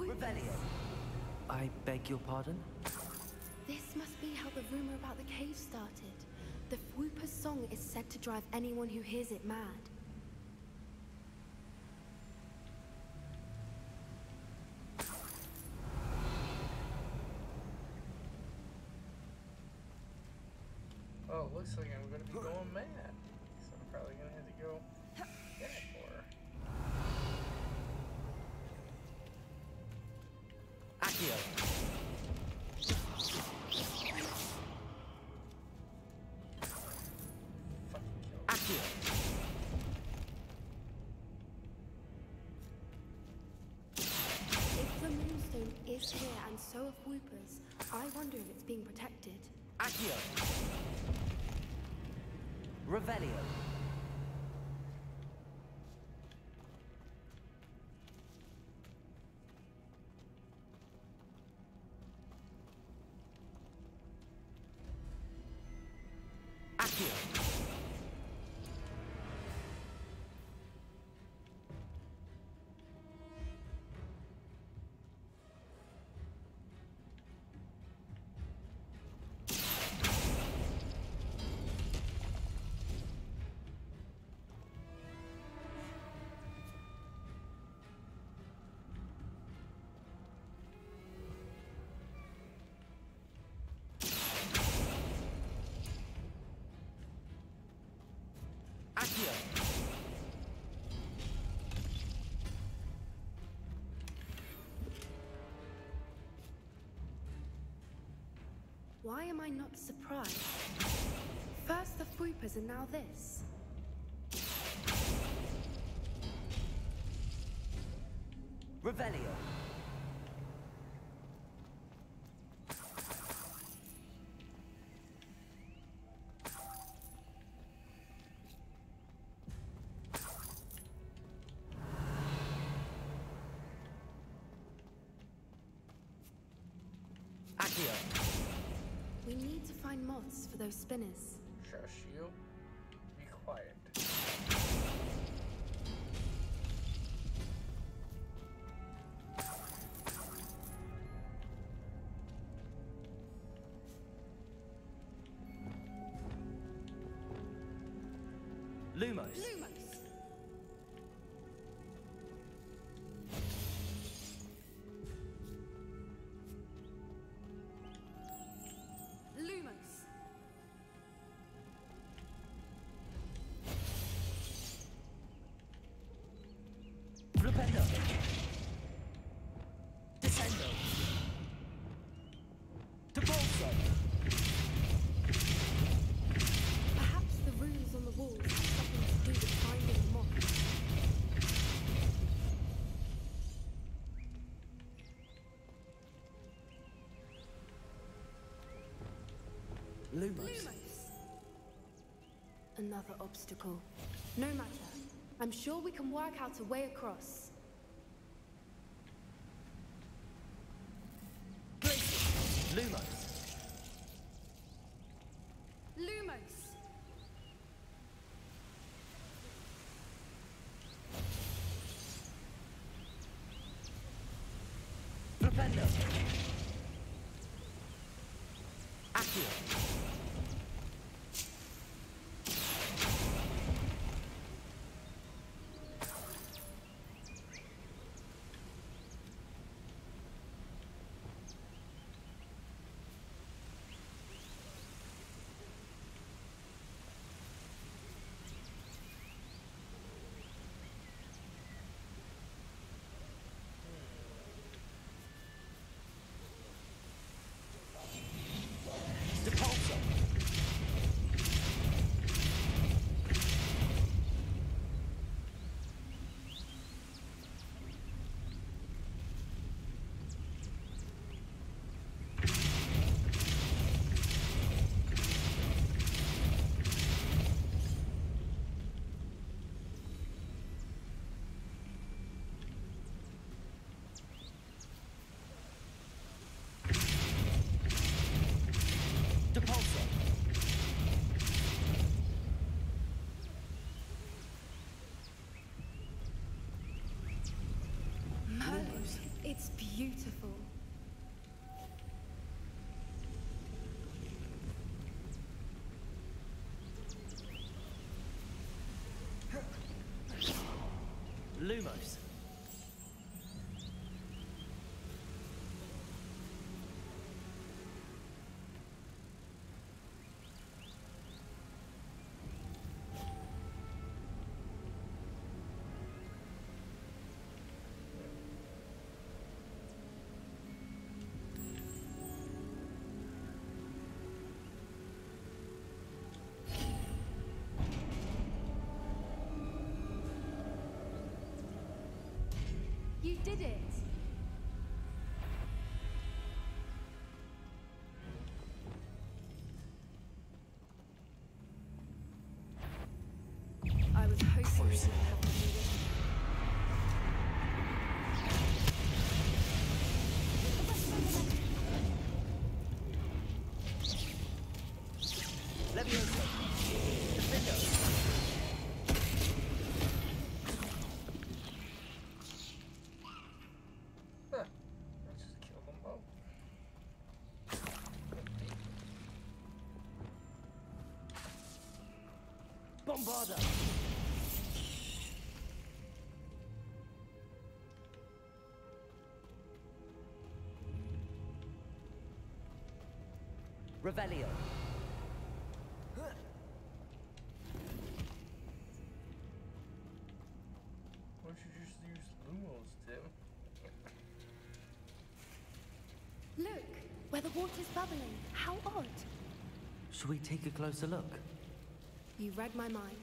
destroy Revelio. I beg your pardon? This must be how the rumor about the cave started. The Fwooper's song is said to drive anyone who hears it mad. Oh, looks like I'm gonna be going mad. So I'm probably gonna have to go get it for her. Accio. If the Moonstone is here and so are Fwooper's, I wonder if it's being protected. Accio. Revelio. Why am I not surprised? First the Fwoopers and now this. Revelio. Moths for those spinners. Shush you. Be quiet. Lumos. Flipendo. Descendo. Depulso. Perhaps the runes on the walls have something to do with finding the moth. Lumos. Another obstacle. No matter. I'm sure we can work out a way across. Lumos. Lumos. Professor. Accio. beautiful. Lumos. You did it! I was hoping you would help me do this. Let me in. The window. Bombarda. Revelio. Why don't you just use Lumos, Tim? Look, where the water's bubbling. How odd. Should we take a closer look? You read my mind.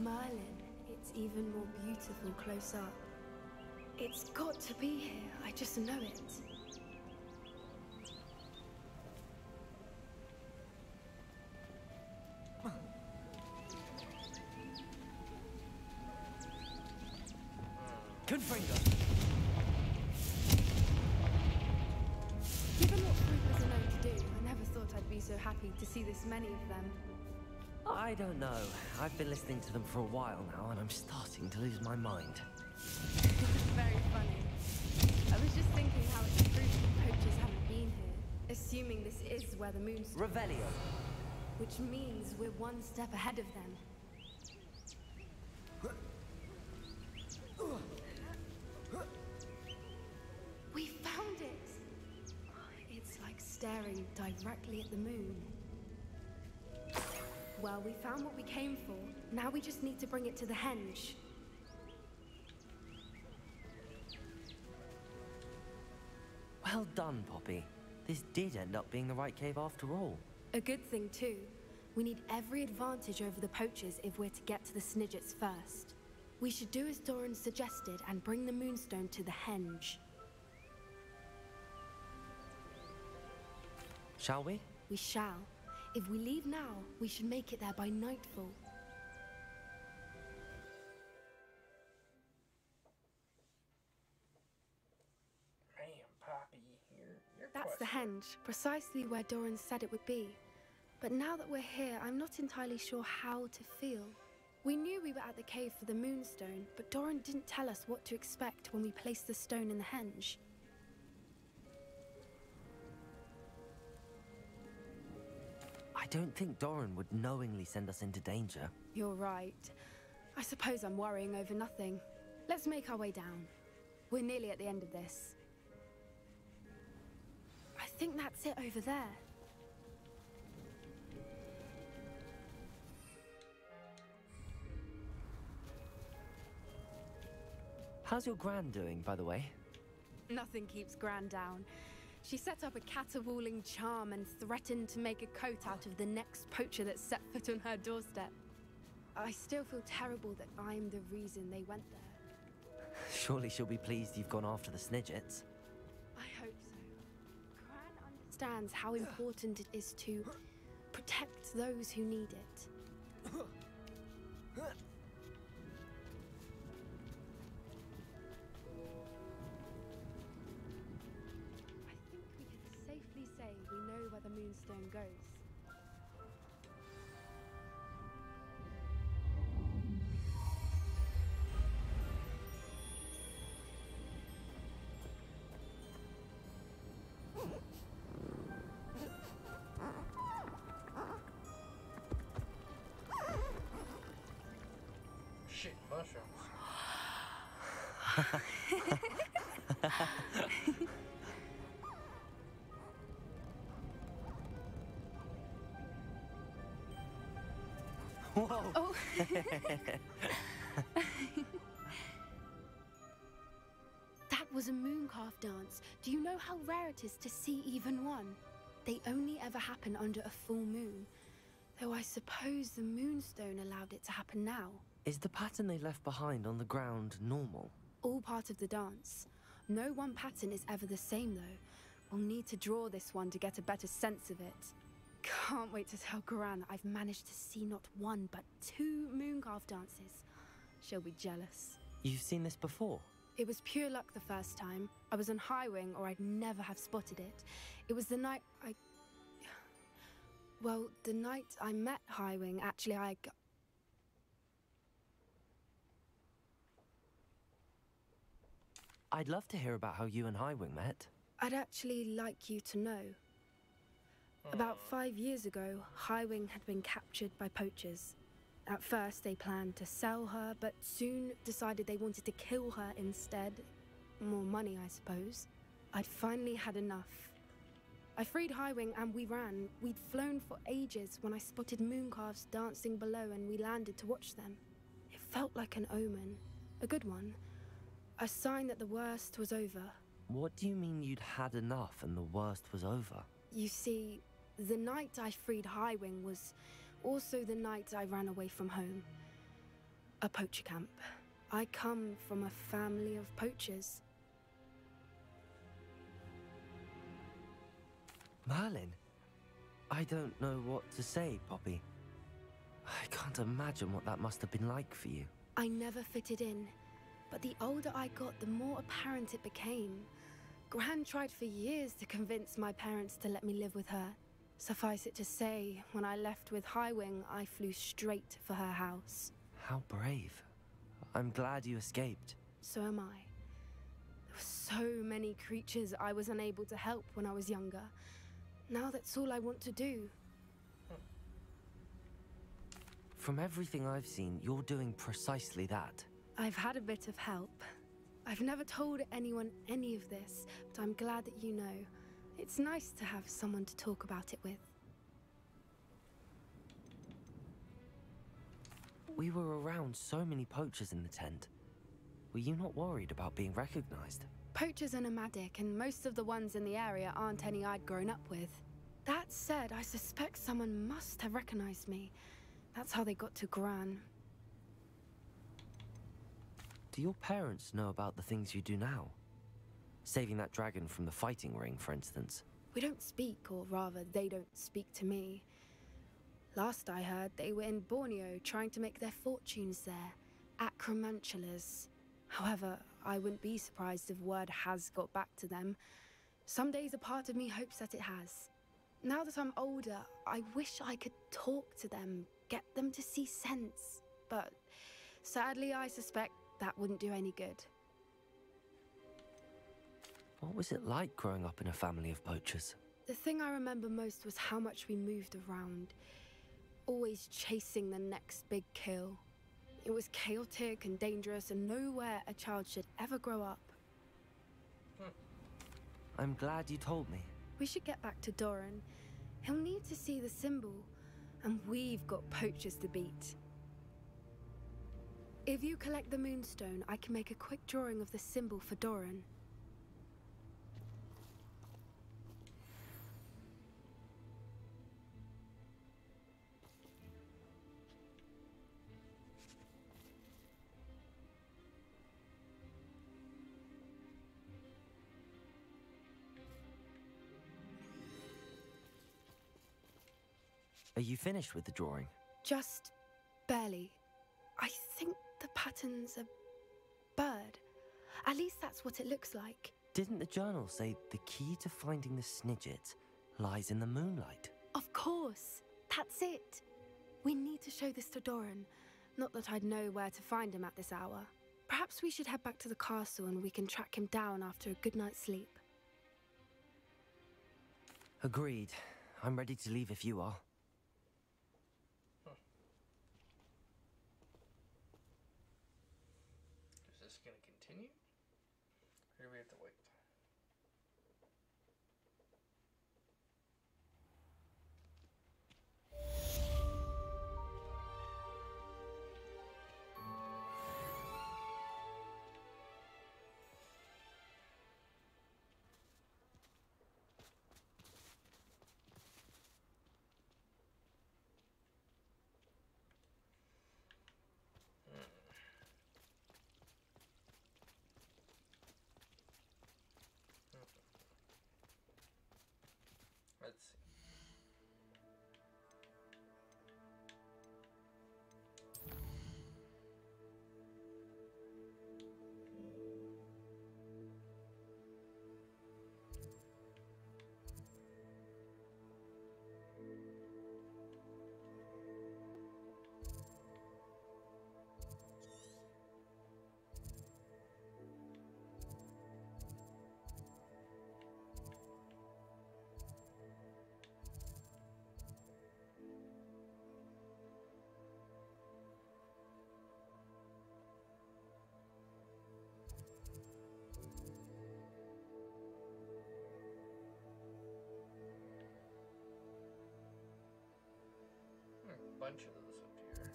Merlin, it's even more beautiful close up. It's got to be here, I just know it. Confringo! Given what Fwoopers are known to do, I never thought I'd be so happy to see this many of them. I don't know. I've been listening to them for a while now, and I'm starting to lose my mind. Very funny. I was just thinking how it's proof the poachers haven't been here, assuming this is where the Moonstone is. Revelio. Which means we're one step ahead of them. We found it! It's like staring directly at the moon. Well, we found what we came for. Now we just need to bring it to the henge. Well done, Poppy. This did end up being the right cave after all. A good thing, too. We need every advantage over the poachers if we're to get to the Snidgets first. We should do as Doran suggested and bring the Moonstone to the henge. Shall we? We shall. If we leave now, we should make it there by nightfall. Man, Poppy, you're that's the henge, precisely where Doran said it would be. But now that we're here, I'm not entirely sure how to feel. We knew we were at the cave for the Moonstone, but Doran didn't tell us what to expect when we placed the stone in the henge. I don't think Doran would knowingly send us into danger. You're right. I suppose I'm worrying over nothing. Let's make our way down. We're nearly at the end of this. I think that's it over there. How's your Gran doing, by the way? Nothing keeps Gran down. She set up a caterwauling charm and threatened to make a coat out of the next poacher that set foot on her doorstep. I still feel terrible that I'm the reason they went there. Surely she'll be pleased you've gone after the Snidgets. I hope so. Gran understands how important it is to protect those who need it. The Moonstone goes. Shit, mushrooms. Whoa. Oh. That was a mooncalf dance. Do you know how rare it is to see even one? They only ever happen under a full moon. Though I suppose the Moonstone allowed it to happen now. Is the pattern they left behind on the ground normal? All part of the dance. No one pattern is ever the same though. We'll need to draw this one to get a better sense of it. Can't wait to tell Gran that I've managed to see not one, but two mooncalf dances. She'll be jealous. You've seen this before? It was pure luck the first time. I was on Highwing, or I'd never have spotted it. It was the night I... Well, the night I met Highwing, actually, I... I'd love to hear about how you and Highwing met. I'd actually like you to know. About 5 years ago, Highwing had been captured by poachers. At first, they planned to sell her, but soon decided they wanted to kill her instead. More money, I suppose. I'd finally had enough. I freed Highwing and we ran. We'd flown for ages when I spotted mooncalves dancing below and we landed to watch them. It felt like an omen. A good one. A sign that the worst was over. What do you mean you'd had enough and the worst was over? You see... the night I freed Highwing was also the night I ran away from home. A poacher camp. I come from a family of poachers. Merlin, I don't know what to say, Poppy. I can't imagine what that must have been like for you. I never fitted in, but the older I got, the more apparent it became. Gran tried for years to convince my parents to let me live with her. Suffice it to say, when I left with Highwing, I flew straight for her house. How brave. I'm glad you escaped. So am I. There were so many creatures I was unable to help when I was younger. Now that's all I want to do. From everything I've seen, you're doing precisely that. I've had a bit of help. I've never told anyone any of this, but I'm glad that you know. It's nice to have someone to talk about it with. We were around so many poachers in the tent. Were you not worried about being recognized? Poachers are nomadic, and most of the ones in the area aren't any I'd grown up with. That said, I suspect someone must have recognized me. That's how they got to Gran. Do your parents know about the things you do now? Saving that dragon from the fighting ring, for instance. We don't speak, or rather, they don't speak to me. Last I heard, they were in Borneo trying to make their fortunes there. Acromantulas. However, I wouldn't be surprised if word has got back to them. Some days a part of me hopes that it has. Now that I'm older, I wish I could talk to them, get them to see sense. But sadly, I suspect that wouldn't do any good. What was it like growing up in a family of poachers? The thing I remember most was how much we moved around, always chasing the next big kill. It was chaotic and dangerous and nowhere a child should ever grow up. I'm glad you told me. We should get back to Doran. He'll need to see the symbol, and we've got poachers to beat. If you collect the Moonstone, I can make a quick drawing of the symbol for Doran. Are you finished with the drawing? Just barely. I think the pattern's a bird. At least that's what it looks like. Didn't the journal say the key to finding the Snidget lies in the moonlight? Of course. That's it. We need to show this to Doran. Not that I'd know where to find him at this hour. Perhaps we should head back to the castle and we can track him down after a good night's sleep. Agreed. I'm ready to leave if you are. Is this going to continue? Or do we have to wait? Let's see. Bunch of those up here.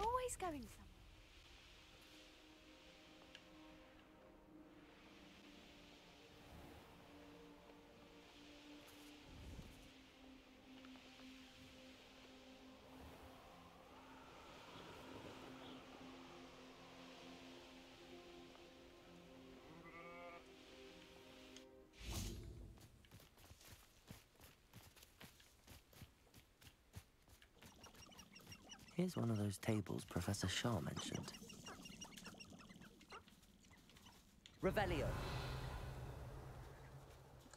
Ooh. Always going somewhere. Here's one of those tables Professor Shaw mentioned. Revelio.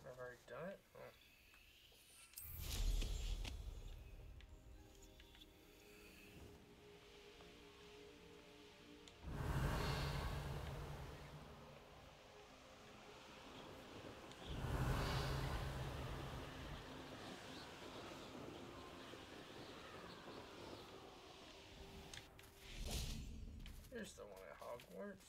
I've already done it. Oh. There's the one at Hogwarts.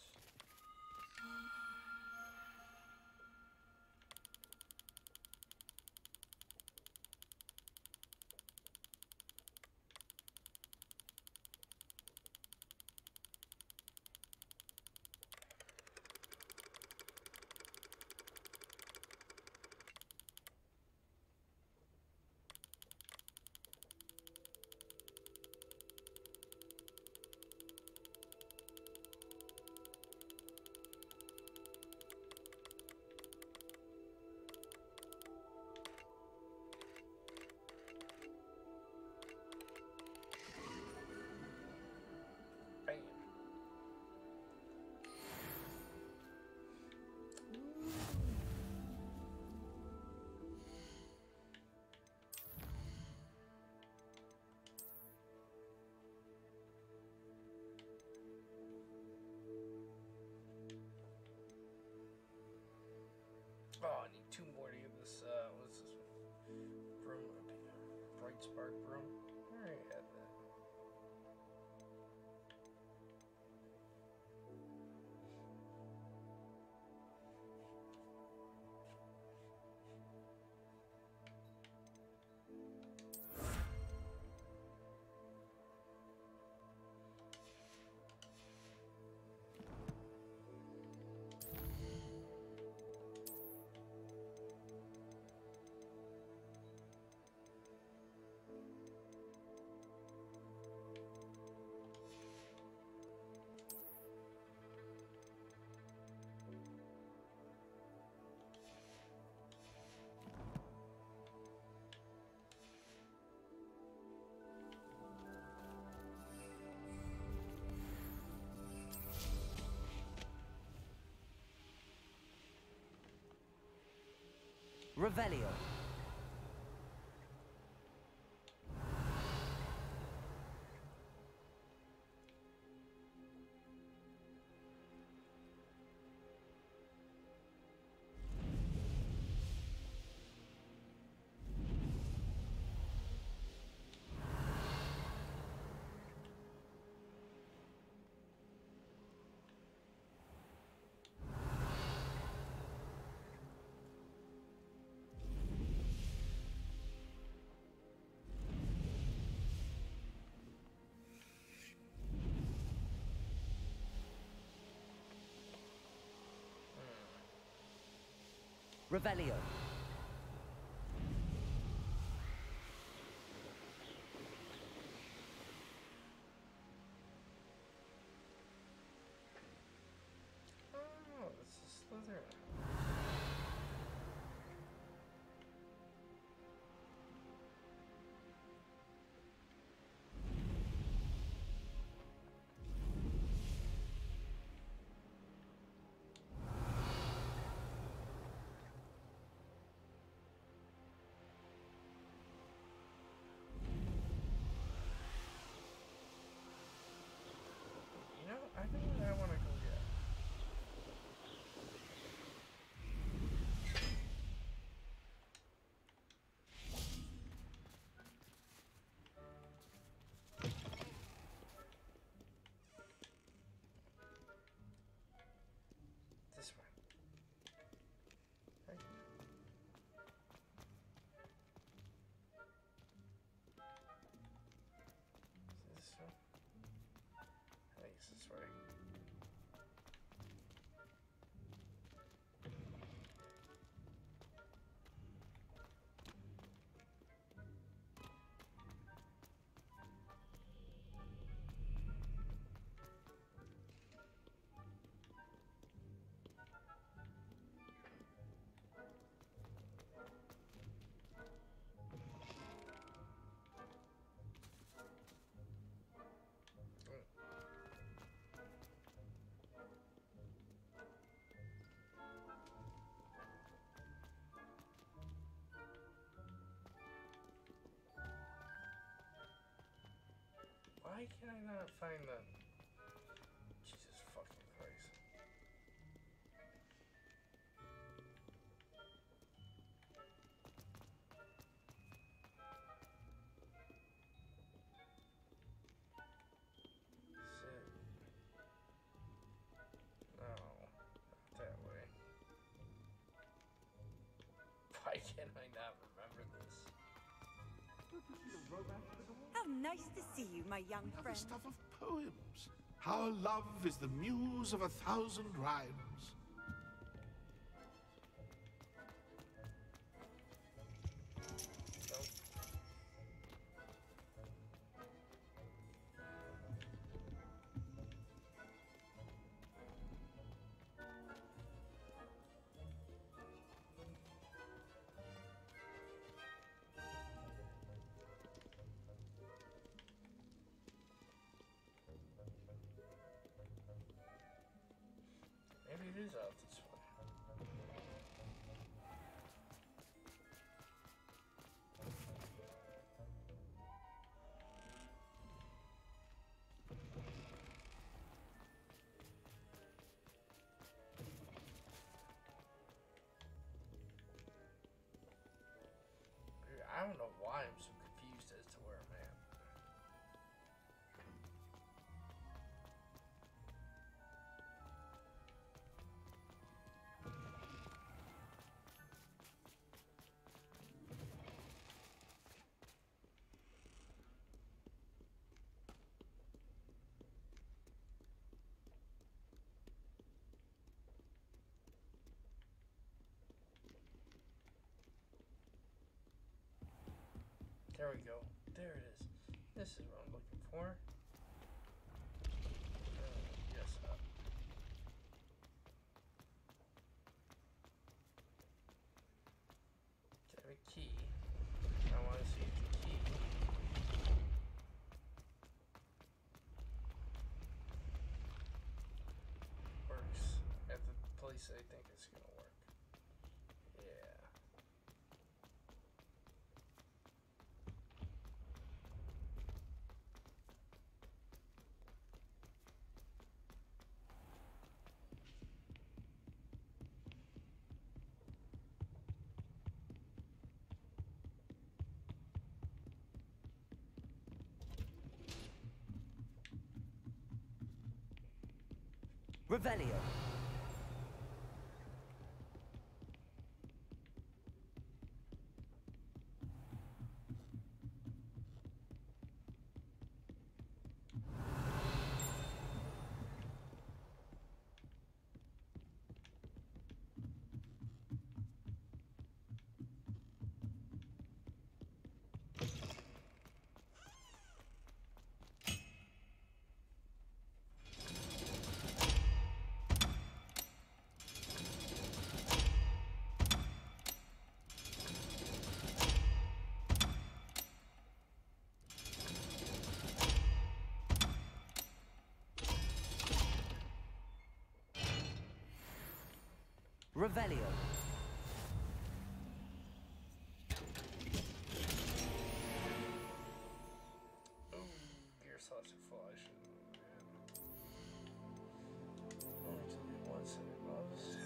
Revelio. Revelio. Oh, this is Slytherin. I think I want to go get. This way. Right. Is this one? I guess this way. Why can I not find them? Jesus fucking Christ. Shit. No, not that way. Why can't I not remember this? How nice to see you, my young friend. Another stuff of poems. How love is the muse of a thousand rhymes. Maybe it is out this way. I don't know why I'm so confused as to where I'm at. There we go. There it is. This is what I'm looking for. Yes. Get a key. I want to see the key. Works at the place I think it's gonna work. Yeah. Revelio. Revelio. Gear sausage fly. Only took me 1 second, Bob's.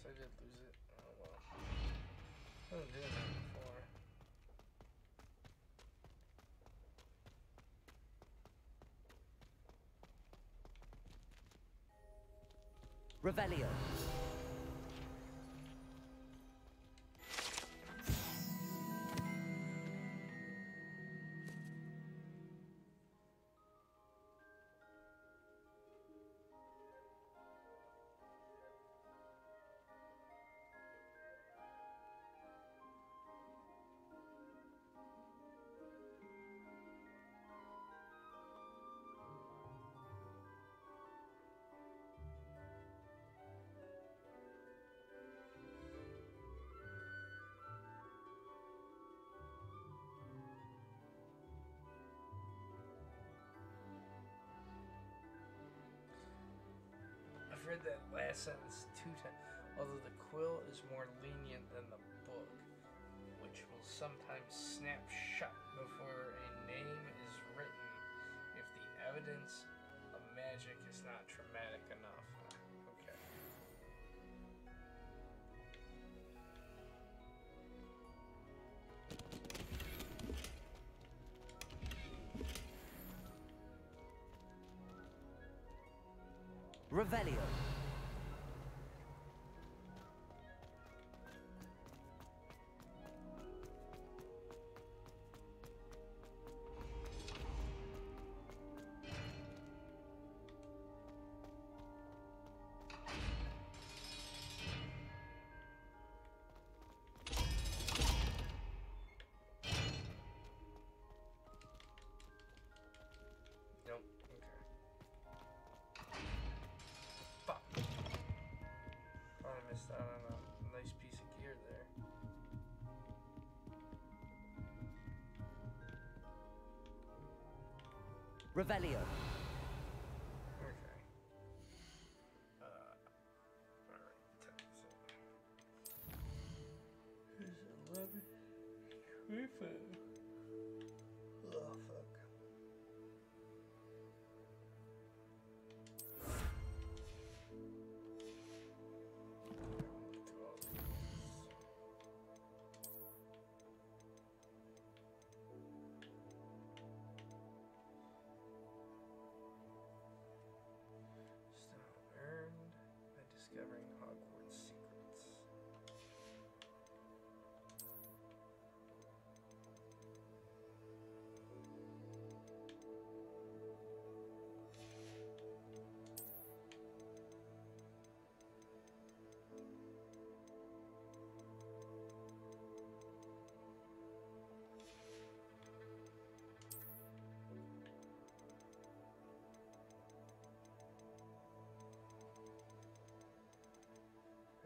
I did lose it. Oh well. I wasn't doing that before. Revelio. I've read that last sentence 2 times, although the quill is more lenient than the book, which will sometimes snap shut before a name is written if the evidence of magic is not traumatic enough. Okay. Revelio. Revelio. Okay. Alright, here's 11. Oh, fuck. Discovering Hogwarts secrets.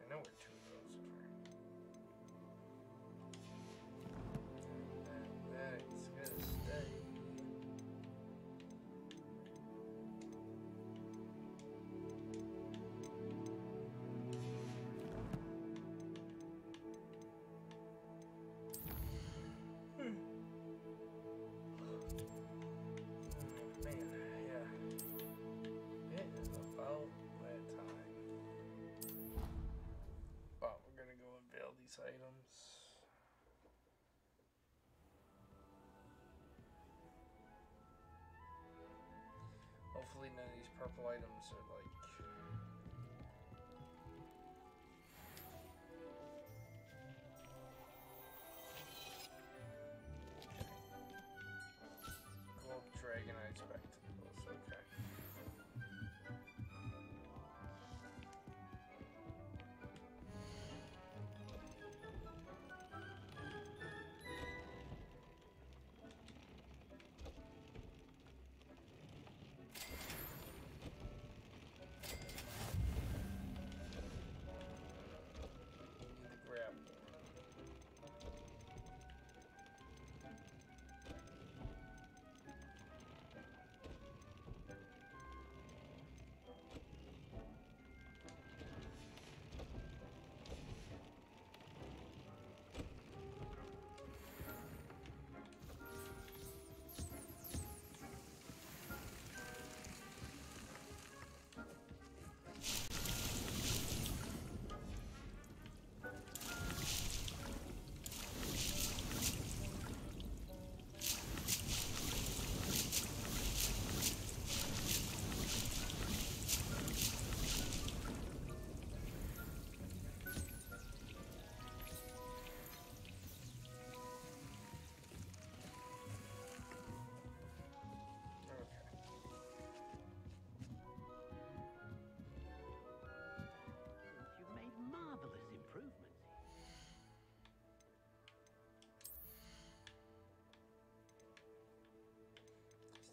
I know where 2 of those are. That is gonna stay. items. Hopefully none of these purple items are like... Dragon, I expect. That's okay.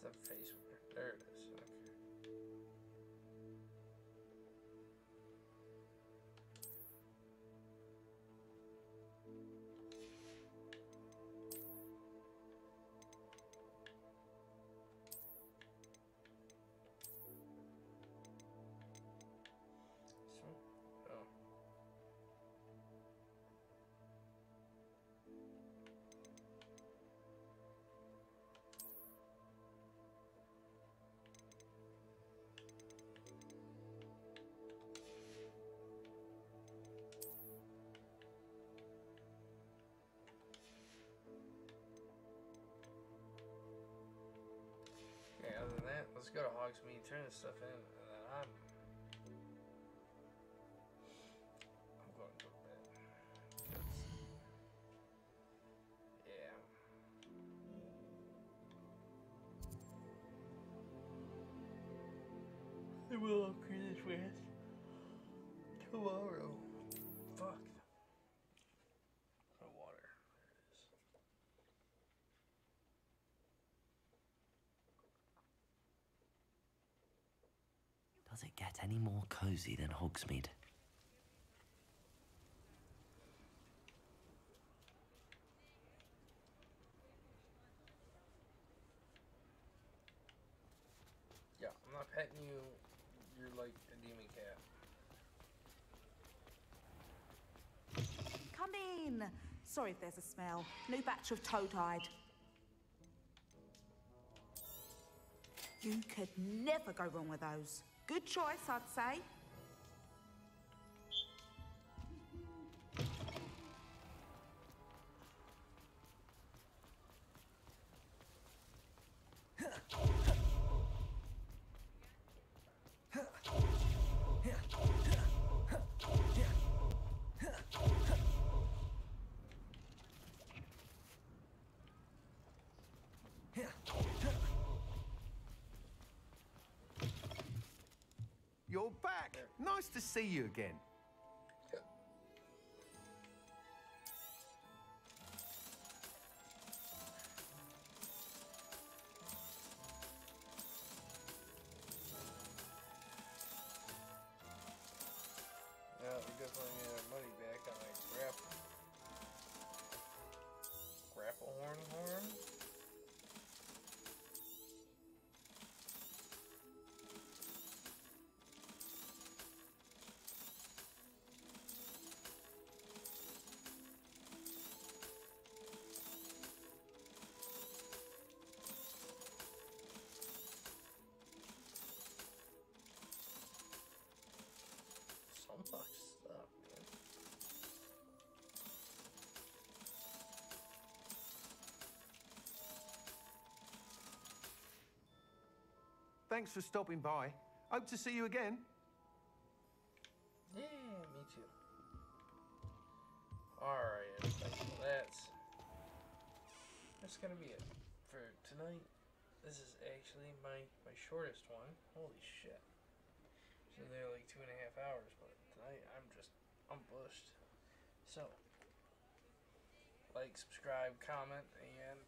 The face one. There it is. Okay. Okay, other than that, let's go to Hogsmeade, turn this stuff in, and then I'm going to bed. Yeah. I will upgrade this with tomorrow. Fuck. Does it get any more cozy than Hogsmeade? Yeah, I'm not petting you. You're like a demon cat. Come in! Sorry if there's a smell. New batch of toad-eyed. You could never go wrong with those. Good choice, I'd say. Nice to see you again. Yeah. Yeah, we definitely need our money back on my grapple horn. Thanks for stopping by. Hope to see you again. Yeah, me too. Alright, everybody. Well, that's gonna be it for tonight. This is actually my shortest one. Holy shit. So they're like 2.5 hours, but tonight I'm bushed. So, like, subscribe, comment, and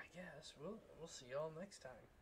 I guess we'll see y'all next time.